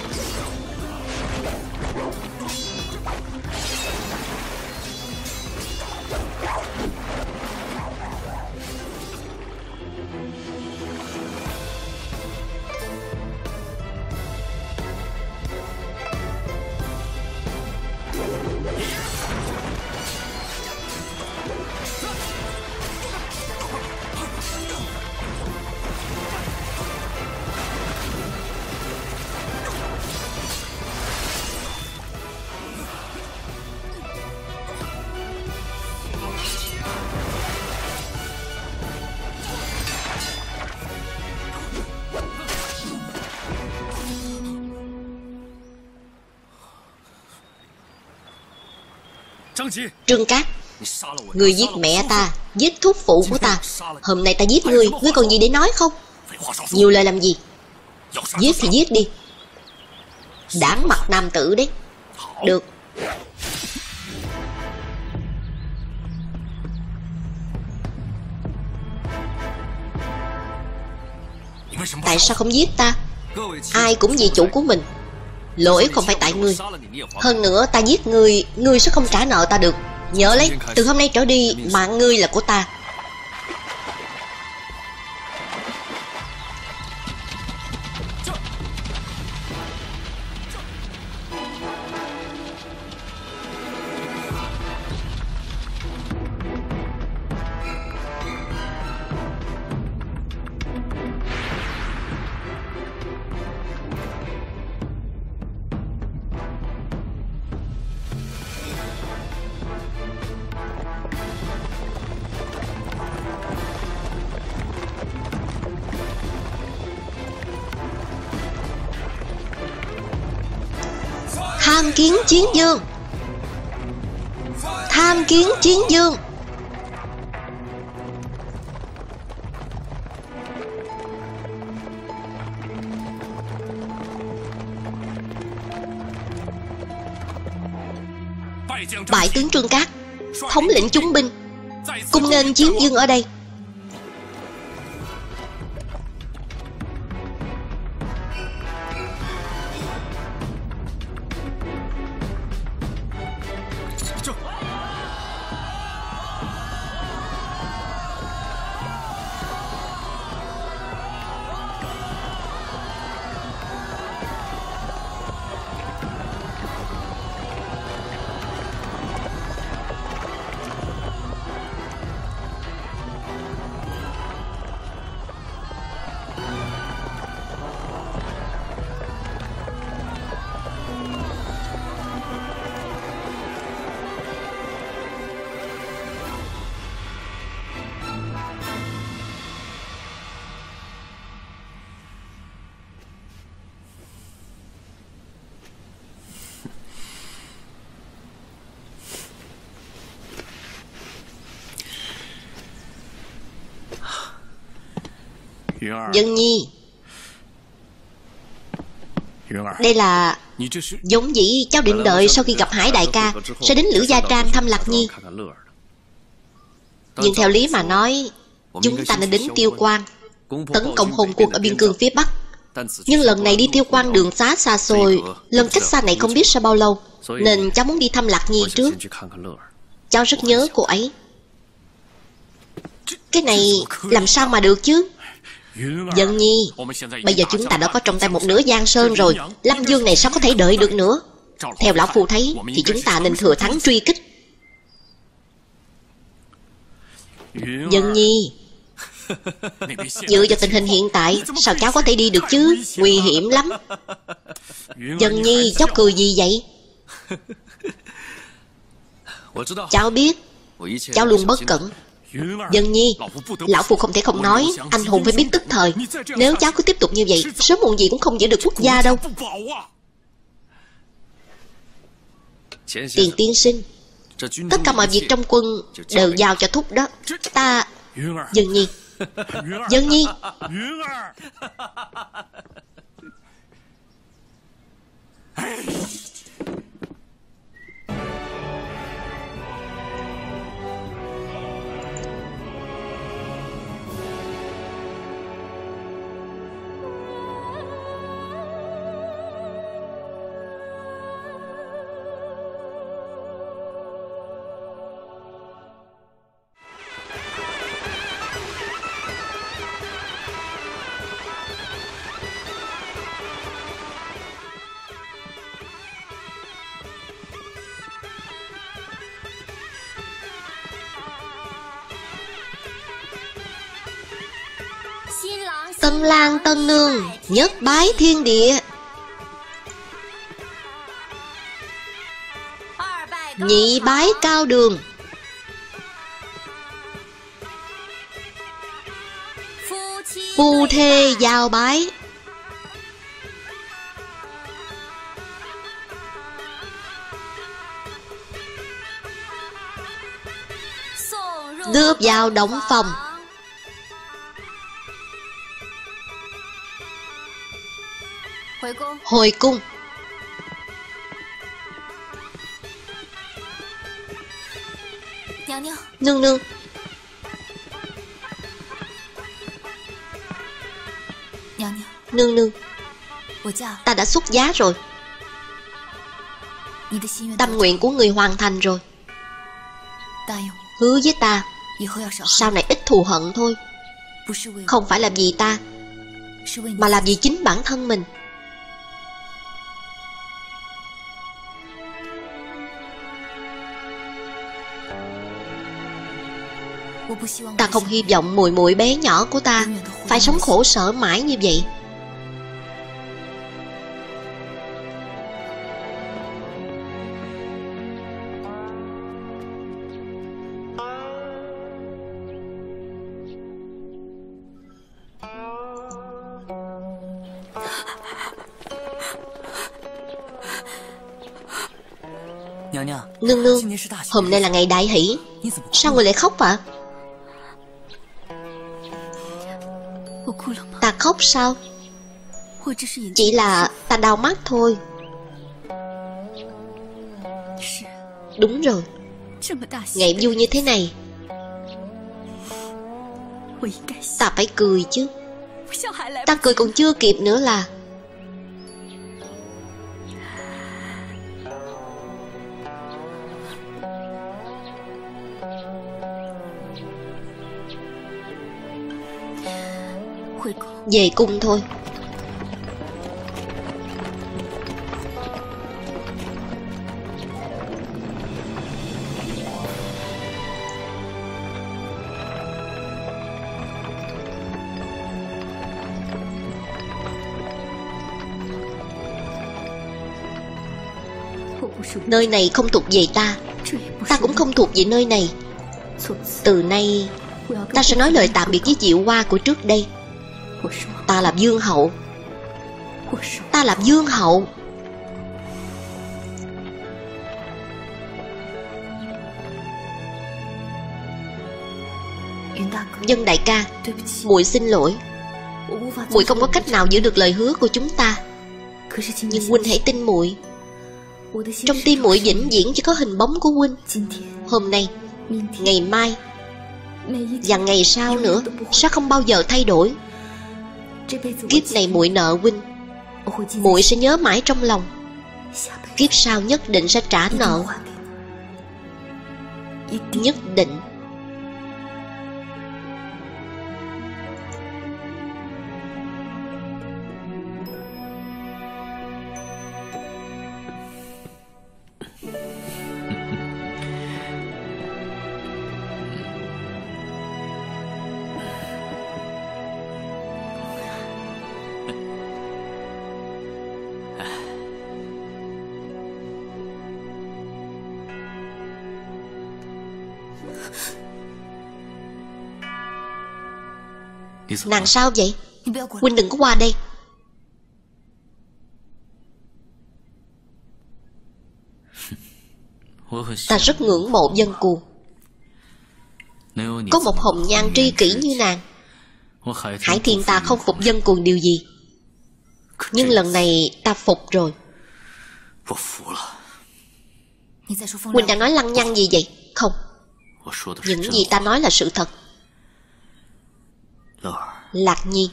Trương Cát, người giết mẹ ta, giết thúc phụ của ta. Hôm nay ta giết ngươi, ngươi còn gì để nói không? Nhiều lời làm gì? Giết thì giết đi. Đảng mặt nam tử đấy. Được. Tại sao không giết ta? Ai cũng vì chủ của mình. Lỗi không phải tại ngươi. Hơn nữa ta giết ngươi, ngươi sẽ không trả nợ ta được. Nhớ lấy, từ hôm nay trở đi mạng ngươi là của ta. Tham kiến chiến dương. Tham kiến chiến dương. Bại tướng Trương Cát, thống lĩnh chúng binh, cung nghênh chiến dương ở đây. Dân Nhi, đây là giống dĩ cháu định đợi sau khi gặp Hải đại ca sẽ đến Lữ Gia Trang thăm Lạc Nhi. Nhưng theo lý mà nói, chúng ta nên đến Tiêu Quang tấn công hồn quân ở biên cương phía Bắc. Nhưng lần này đi Tiêu Quang đường xá xa xôi, lần cách xa này không biết sau bao lâu, nên cháu muốn đi thăm Lạc Nhi trước. Cháu rất nhớ cô ấy. Cái này làm sao mà được chứ? Dân Nhi, bây giờ chúng ta đã có trong tay một nửa Giang Sơn rồi, Lâm Dương này sao có thể đợi được nữa? Theo lão phu thấy thì chúng ta nên thừa thắng truy kích. Dân Nhi, dựa vào tình hình hiện tại, sao cháu có thể đi được chứ? Nguy hiểm lắm. Dân Nhi, cháu cười gì vậy? Cháu biết, cháu luôn bất cẩn. Dân Nhi, lão phu không thể không nói, anh hùng phải biết tức thời. Nếu cháu cứ tiếp tục như vậy, sớm muộn gì cũng không giữ được quốc gia đâu. Tiền tiên sinh, tất cả mọi việc trong quân đều giao cho thúc đó. Ta... Dân Nhi, Dân Nhi. Tân lang tân nương nhất bái thiên địa, nhị bái cao đường, phu thê giao bái, đưa vào động phòng. Hồi cung. Nương nương, Nương nương, ta đã xuất giá rồi. Tâm nguyện của người hoàn thành rồi. hứa với ta sau này ít thù hận thôi. Không phải làm gì ta, mà làm gì chính bản thân mình. Ta không hy vọng muội muội bé nhỏ của ta phải sống khổ sở mãi như vậy. Nương nương, hôm nay là ngày đại hỷ, sao người lại khóc ạ? Ta khóc sao? Chỉ là ta đau mắt thôi. Đúng rồi, ngày vui như thế này ta phải cười chứ. Ta cười còn chưa kịp nữa là về cung thôi. Nơi này không thuộc về ta, ta cũng không thuộc về nơi này. Từ nay ta sẽ nói lời tạm biệt với Diệu Hoa của trước đây. Ta là Dương Hậu. Ta là Dương Hậu. Dân đại ca, muội xin lỗi. Muội không có cách nào giữ được lời hứa của chúng ta. Nhưng huynh hãy tin muội. Trong tim muội vĩnh viễn chỉ có hình bóng của huynh. Hôm nay, ngày mai và ngày sau nữa sẽ không bao giờ thay đổi. Kiếp này muội nợ huynh, muội sẽ nhớ mãi trong lòng. Kiếp sau nhất định sẽ trả nợ. Nhất định. Nàng sao vậy? Huynh đừng có qua đây. Ta rất ngưỡng mộ Dân Cuồng. Có một hồng nhan tri kỷ như nàng, Hải Thiên ta không phục Dân Cuồng điều gì. Nhưng lần này ta phục rồi. Huynh đã nói lăng nhăng gì vậy? Không, những gì ta nói là sự thật. Lạc Nhi,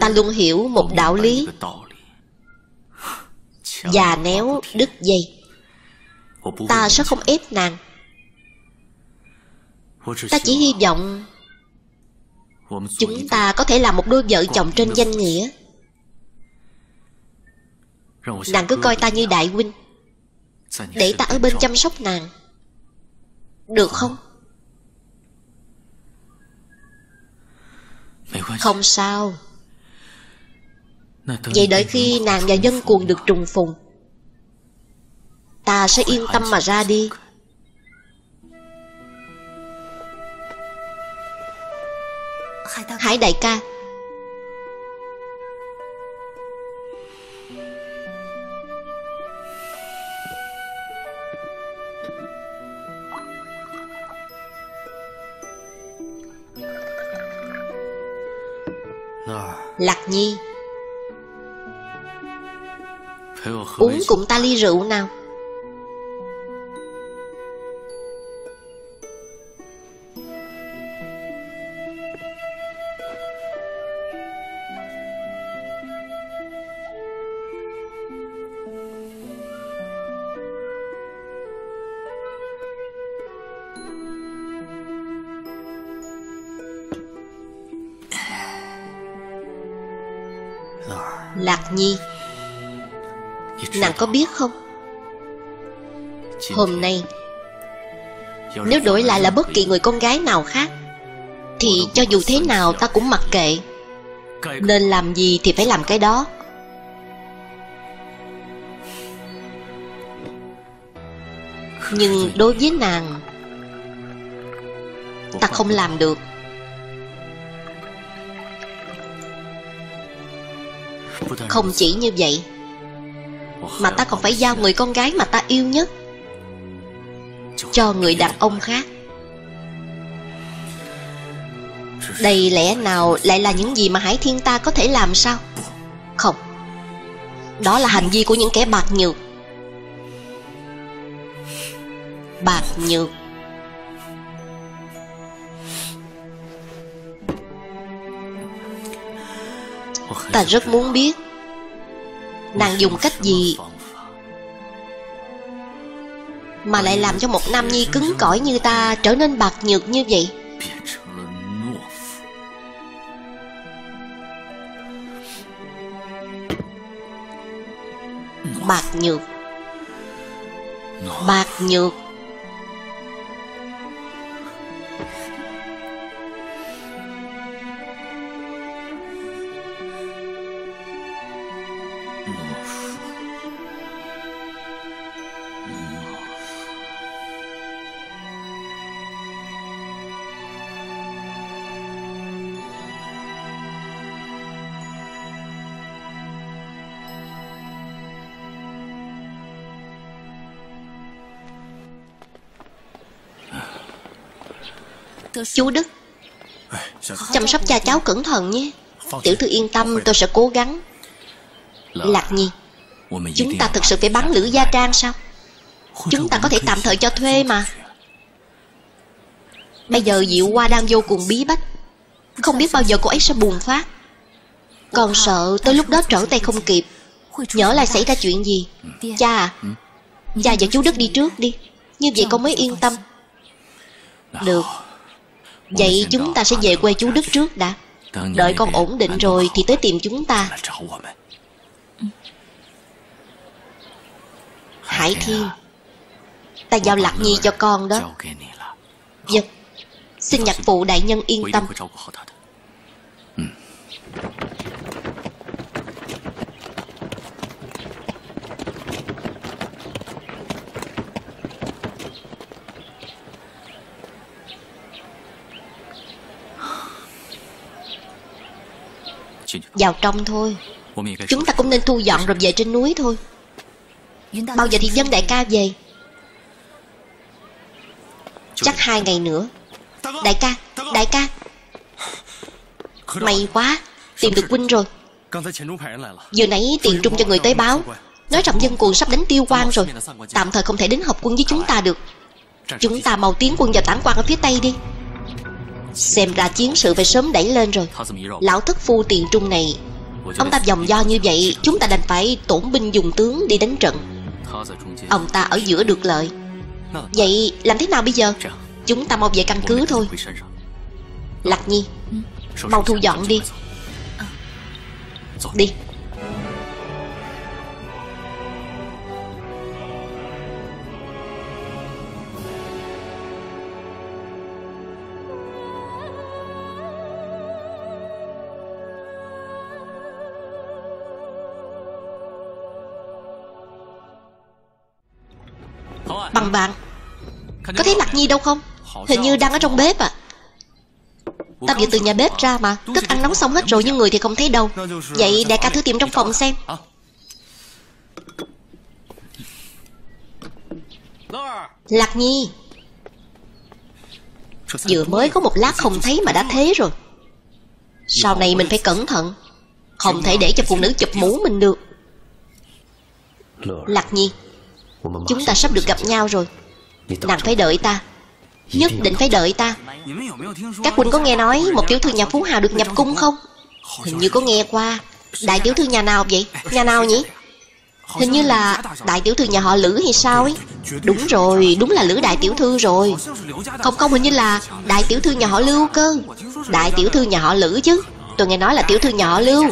ta luôn hiểu một đạo lý: già néo đứt dây. Ta sẽ không ép nàng. Ta chỉ hy vọng chúng ta có thể làm một đôi vợ chồng trên danh nghĩa. Nàng cứ coi ta như đại huynh, để ta ở bên chăm sóc nàng, được không? Không sao. Vậy đợi khi nàng và Dân Cuồng được trùng phùng, ta sẽ yên tâm mà ra đi. Hải đại ca, Lạc Nhi, uống cùng ta ly rượu nào. Lạc Nhi, nàng có biết không, hôm nay nếu đổi lại là bất kỳ người con gái nào khác thì cho dù thế nào ta cũng mặc kệ, nên làm gì thì phải làm cái đó. Nhưng đối với nàng, ta không làm được. Không chỉ như vậy, mà ta còn phải giao người con gái mà ta yêu nhất cho người đàn ông khác. Đây lẽ nào lại là những gì mà Hải Thiên ta có thể làm sao? Không, đó là hành vi của những kẻ bạc nhược. Bạc nhược. Ta rất muốn biết nàng dùng cách gì mà lại làm cho một nam nhi cứng cỏi như ta trở nên bạc nhược như vậy. Bạc nhược. Bạc nhược. Chú Đức, chăm sóc cha cháu cẩn thận nhé. Tiểu thư yên tâm, tôi sẽ cố gắng. Lạc Nhi, chúng ta thực sự phải bắn Lữ Gia Trang sao? Chúng ta có thể tạm thời cho thuê mà. Bây giờ Diệu Hoa đang vô cùng bí bách, không biết bao giờ cô ấy sẽ bùng phát. Còn sợ tới lúc đó trở tay không kịp, nhỡ lại xảy ra chuyện gì. Cha à, cha và chú Đức đi trước đi, như vậy con mới yên tâm. Được, vậy chúng ta sẽ về quê chú Đức trước đã. Đợi con ổn định rồi thì tới tìm chúng ta. Hải Thiên, ta giao Lạc Nhi cho con đó. Vâng, xin nhạc phụ đại nhân yên tâm. Vào trong thôi. Chúng ta cũng nên thu dọn rồi về trên núi thôi. Bao giờ thì Dân đại ca về? Chắc hai ngày nữa. Đại ca, đại ca, may quá, tìm được huynh rồi. Vừa nãy Tiền Trung cho người tới báo, nói rằng Dân Cuồng sắp đánh Tiêu Quang rồi, tạm thời không thể đến hợp quân với chúng ta được. Chúng ta mau tiến quân vào tản quan ở phía Tây đi. Xem ra chiến sự phải sớm đẩy lên rồi. Lão thất phu Tiền Trung này, ông ta vòng do như vậy, chúng ta đành phải tổn binh dùng tướng đi đánh trận. Ông ta ở giữa được lợi. Vậy làm thế nào bây giờ? Chúng ta mau về căn cứ thôi. Lạc Nhi, mau thu dọn đi. Đi. Bằng bạn, có thấy Lạc Nhi đâu không? Hình như đang ở trong bếp à. Ta vừa từ nhà bếp ra mà. Thức ăn nóng xong hết rồi nhưng người thì không thấy đâu. Vậy đại ca thử tìm trong phòng xem. Lạc Nhi, vừa mới có một lát không thấy mà đã thế rồi. Sau này mình phải cẩn thận, không thể để cho phụ nữ chụp mũ mình được. Lạc Nhi, chúng ta sắp được gặp nhau rồi. Nàng phải đợi ta, nhất định phải đợi ta. Các huynh có nghe nói một tiểu thư nhà phú hào được nhập cung không? Hình như có nghe qua. Đại tiểu thư nhà nào vậy? Nhà nào nhỉ? Hình như là đại tiểu thư nhà họ Lữ hay sao ấy. Đúng rồi, đúng là Lữ đại tiểu thư rồi. Không không, hình như là đại tiểu thư nhà họ Lưu cơ. Đại tiểu thư nhà họ Lữ chứ. Tôi nghe nói là tiểu thư nhà họ Lưu.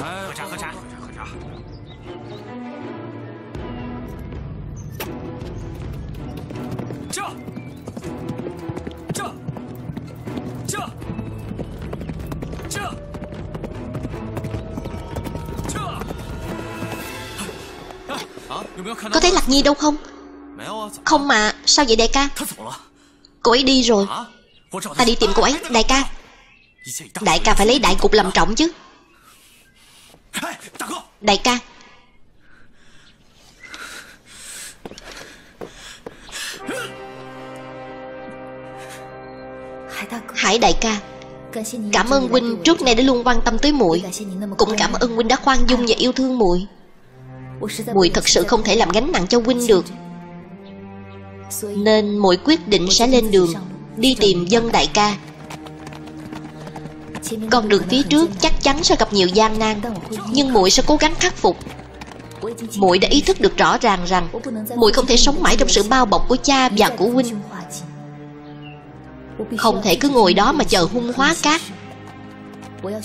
Có thấy Lạc Nhi đâu không? Không mà. Sao vậy đại ca? Cô ấy đi rồi. Ta đi tìm cô ấy. Đại ca, đại ca phải lấy đại cục làm trọng chứ. Đại ca, Hải đại ca, cảm ơn huynh trước nay đã luôn quan tâm tới muội, cũng cảm ơn huynh đã khoan dung và yêu thương muội. Muội thật sự không thể làm gánh nặng cho huynh được, nên muội quyết định sẽ lên đường đi tìm Dân đại ca. Con đường phía trước chắc chắn sẽ gặp nhiều gian nan, nhưng muội sẽ cố gắng khắc phục. Muội đã ý thức được rõ ràng rằng muội không thể sống mãi trong sự bao bọc của cha và của huynh. Không thể cứ ngồi đó mà chờ hung hóa cát.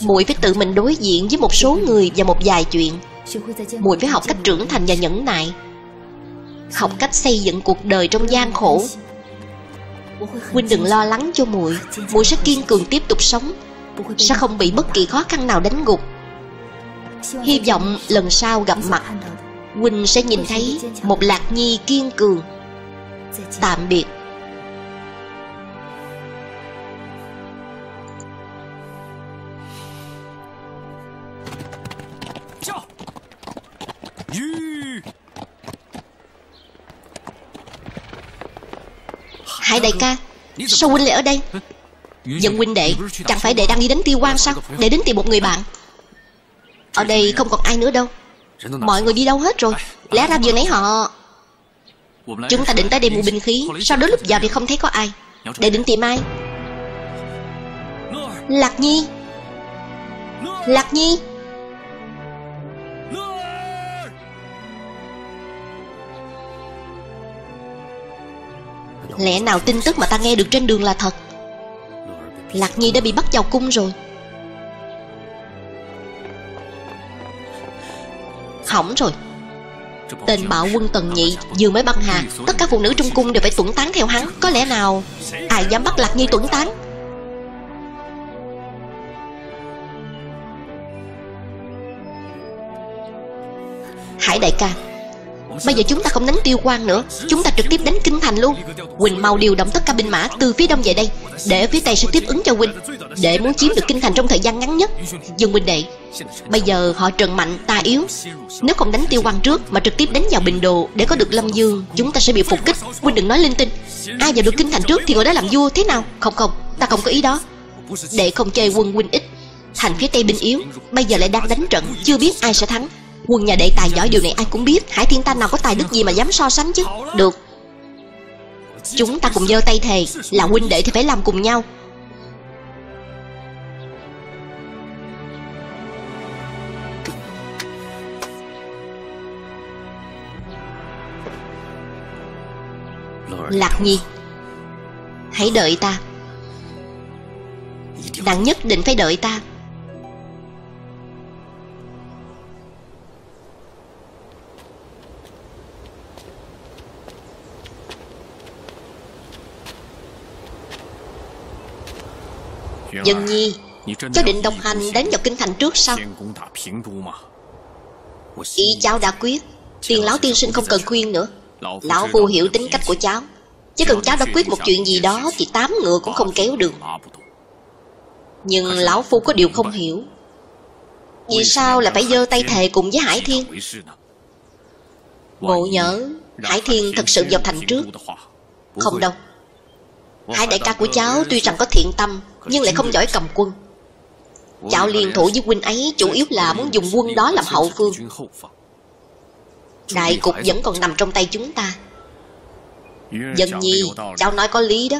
Muội phải tự mình đối diện với một số người và một vài chuyện. Muội phải học cách trưởng thành và nhẫn nại, học cách xây dựng cuộc đời trong gian khổ. Huynh đừng lo lắng cho muội, muội sẽ kiên cường tiếp tục sống, sẽ không bị bất kỳ khó khăn nào đánh gục. Hy vọng lần sau gặp mặt, huynh sẽ nhìn thấy một Lạc Nhi kiên cường. Tạm biệt. Hải đại ca, sao huynh lại ở đây? Dân huynh đệ, chẳng phải đệ đang đi đến Tiêu Quang sao? Để đến tìm một người bạn. Ở đây không còn ai nữa đâu. Mọi người đi đâu hết rồi? Lẽ ra vừa nãy họ... Chúng ta định tới đây mua binh khí, sau đó lúc vào thì không thấy có ai. Đệ định tìm ai? Lạc Nhi. Lạc Nhi. Lẽ nào tin tức mà ta nghe được trên đường là thật? Lạc Nhi đã bị bắt vào cung rồi. Hỏng rồi. Tên bạo quân Tần Nhị vừa mới băng hà, tất cả phụ nữ trong cung đều phải tuẩn tán theo hắn. Có lẽ nào ai dám bắt Lạc Nhi tuẩn tán? Hải đại ca, bây giờ chúng ta không đánh Tiêu Quang nữa, chúng ta trực tiếp đánh Kinh Thành luôn. Huỳnh mau điều động tất cả binh mã từ phía đông về đây, để phía tây sẽ tiếp ứng cho Huỳnh. Để muốn chiếm được Kinh Thành trong thời gian ngắn nhất. Dương huynh đệ, bây giờ họ Trần mạnh ta yếu, nếu không đánh Tiêu Quang trước mà trực tiếp đánh vào Bình Đồ để có được Lâm Dương, chúng ta sẽ bị phục kích. Huỳnh đừng nói linh tinh. Ai vào được Kinh Thành trước thì ngồi đó làm vua, thế nào? Không không, ta không có ý đó. Để không chơi quân huynh ít, thành phía tây binh yếu, bây giờ lại đang đánh trận, chưa biết ai sẽ thắng. Quân nhà đệ tài giỏi điều này ai cũng biết, Hải Thiên ta nào có tài đức gì mà dám so sánh chứ. Được, chúng ta cùng giơ tay thề, là huynh đệ thì phải làm cùng nhau. Lạc Nhi, hãy đợi ta. Nàng nhất định phải đợi ta. Dần Nhi, cháu định đồng hành đến vào Kinh Thành trước sao? Ý cháu đã quyết. Tiền lão tiên sinh không cần khuyên nữa. Lão phu hiểu tính cách của cháu. Chứ cần cháu đã quyết một chuyện gì đó thì tám ngựa cũng không kéo được. Nhưng lão phu có điều không hiểu. Vì sao lại phải giơ tay thề cùng với Hải Thiên? Ngộ nhỡ Hải Thiên thật sự vào thành trước. Không đâu, Hải đại ca của cháu tuy rằng có thiện tâm nhưng lại không giỏi cầm quân. Cháu liên thủ với huynh ấy chủ yếu là muốn dùng quân đó làm hậu phương. Đại cục vẫn còn nằm trong tay chúng ta. Dần Nhi, cháu nói có lý đó.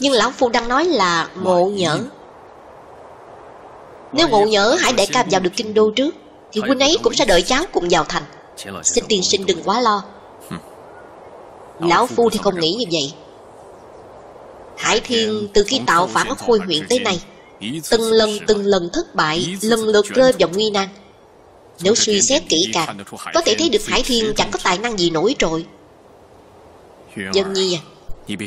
Nhưng lão phu đang nói là ngộ nhỡ. Nếu ngộ nhỡ Hải đại ca vào được kinh đô trước thì huynh ấy cũng sẽ đợi cháu cùng vào thành. Xin tiên sinh đừng quá lo. Lão phu thì không nghĩ như vậy. Hải Thiên từ khi tạo phản ở Khôi huyện tới nay, từng lần từng lần thất bại, lần lượt rơi vào nguy nan. Nếu suy xét kỹ càng, có thể thấy được Hải Thiên chẳng có tài năng gì nổi trội. Dân Nhi à,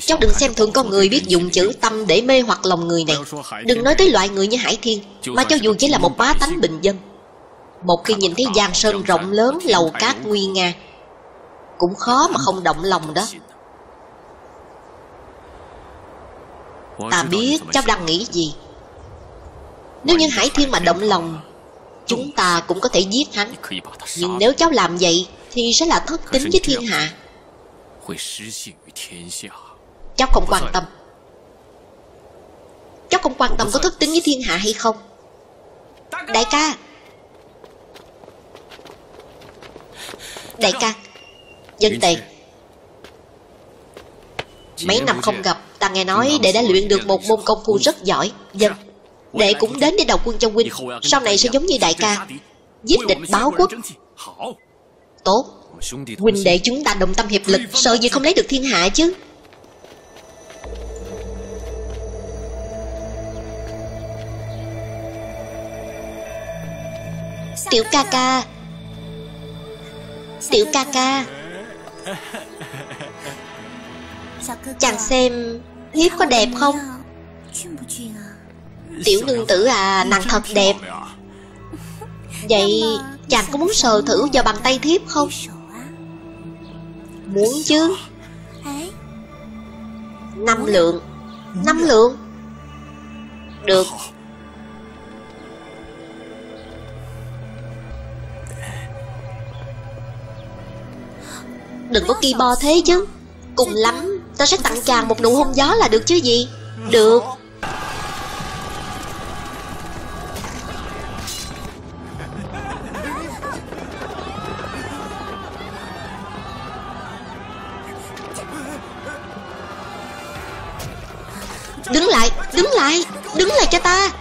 cháu đừng xem thường con người biết dùng chữ tâm để mê hoặc lòng người này. Đừng nói tới loại người như Hải Thiên, mà cho dù chỉ là một bá tánh bình dân, một khi nhìn thấy giang sơn rộng lớn, lầu cát nguy nga, cũng khó mà không động lòng đó. Ta biết cháu đang nghĩ gì. Nếu như Hải Thiên mà động lòng, chúng ta cũng có thể giết hắn. Nhưng nếu cháu làm vậy thì sẽ là thất tính với thiên hạ. Cháu không quan tâm. Cháu không quan tâm có thất tính với thiên hạ hay không. Đại ca, đại ca, Dân Tề, mấy năm không gặp, ta nghe nói đệ đã luyện được một môn công phu rất giỏi. Dân, đệ cũng đến để đầu quân cho huynh, sau này sẽ giống như đại ca, giết địch báo quốc. Tốt, huynh đệ chúng ta đồng tâm hiệp lực, sợ gì không lấy được thiên hạ chứ. Tiểu ca ca, tiểu ca ca, chàng xem thiếp có đẹp không? Tiểu nương tử à, nàng thật đẹp. Vậy chàng có muốn sờ thử vào bàn tay thiếp không? Muốn chứ. Năm lượng. Năm lượng. Được. Đừng có ki bo thế chứ. Cùng lắm ta sẽ tặng chàng một nụ hôn gió là được chứ gì. Được. Đứng lại, đứng lại, đứng lại cho ta.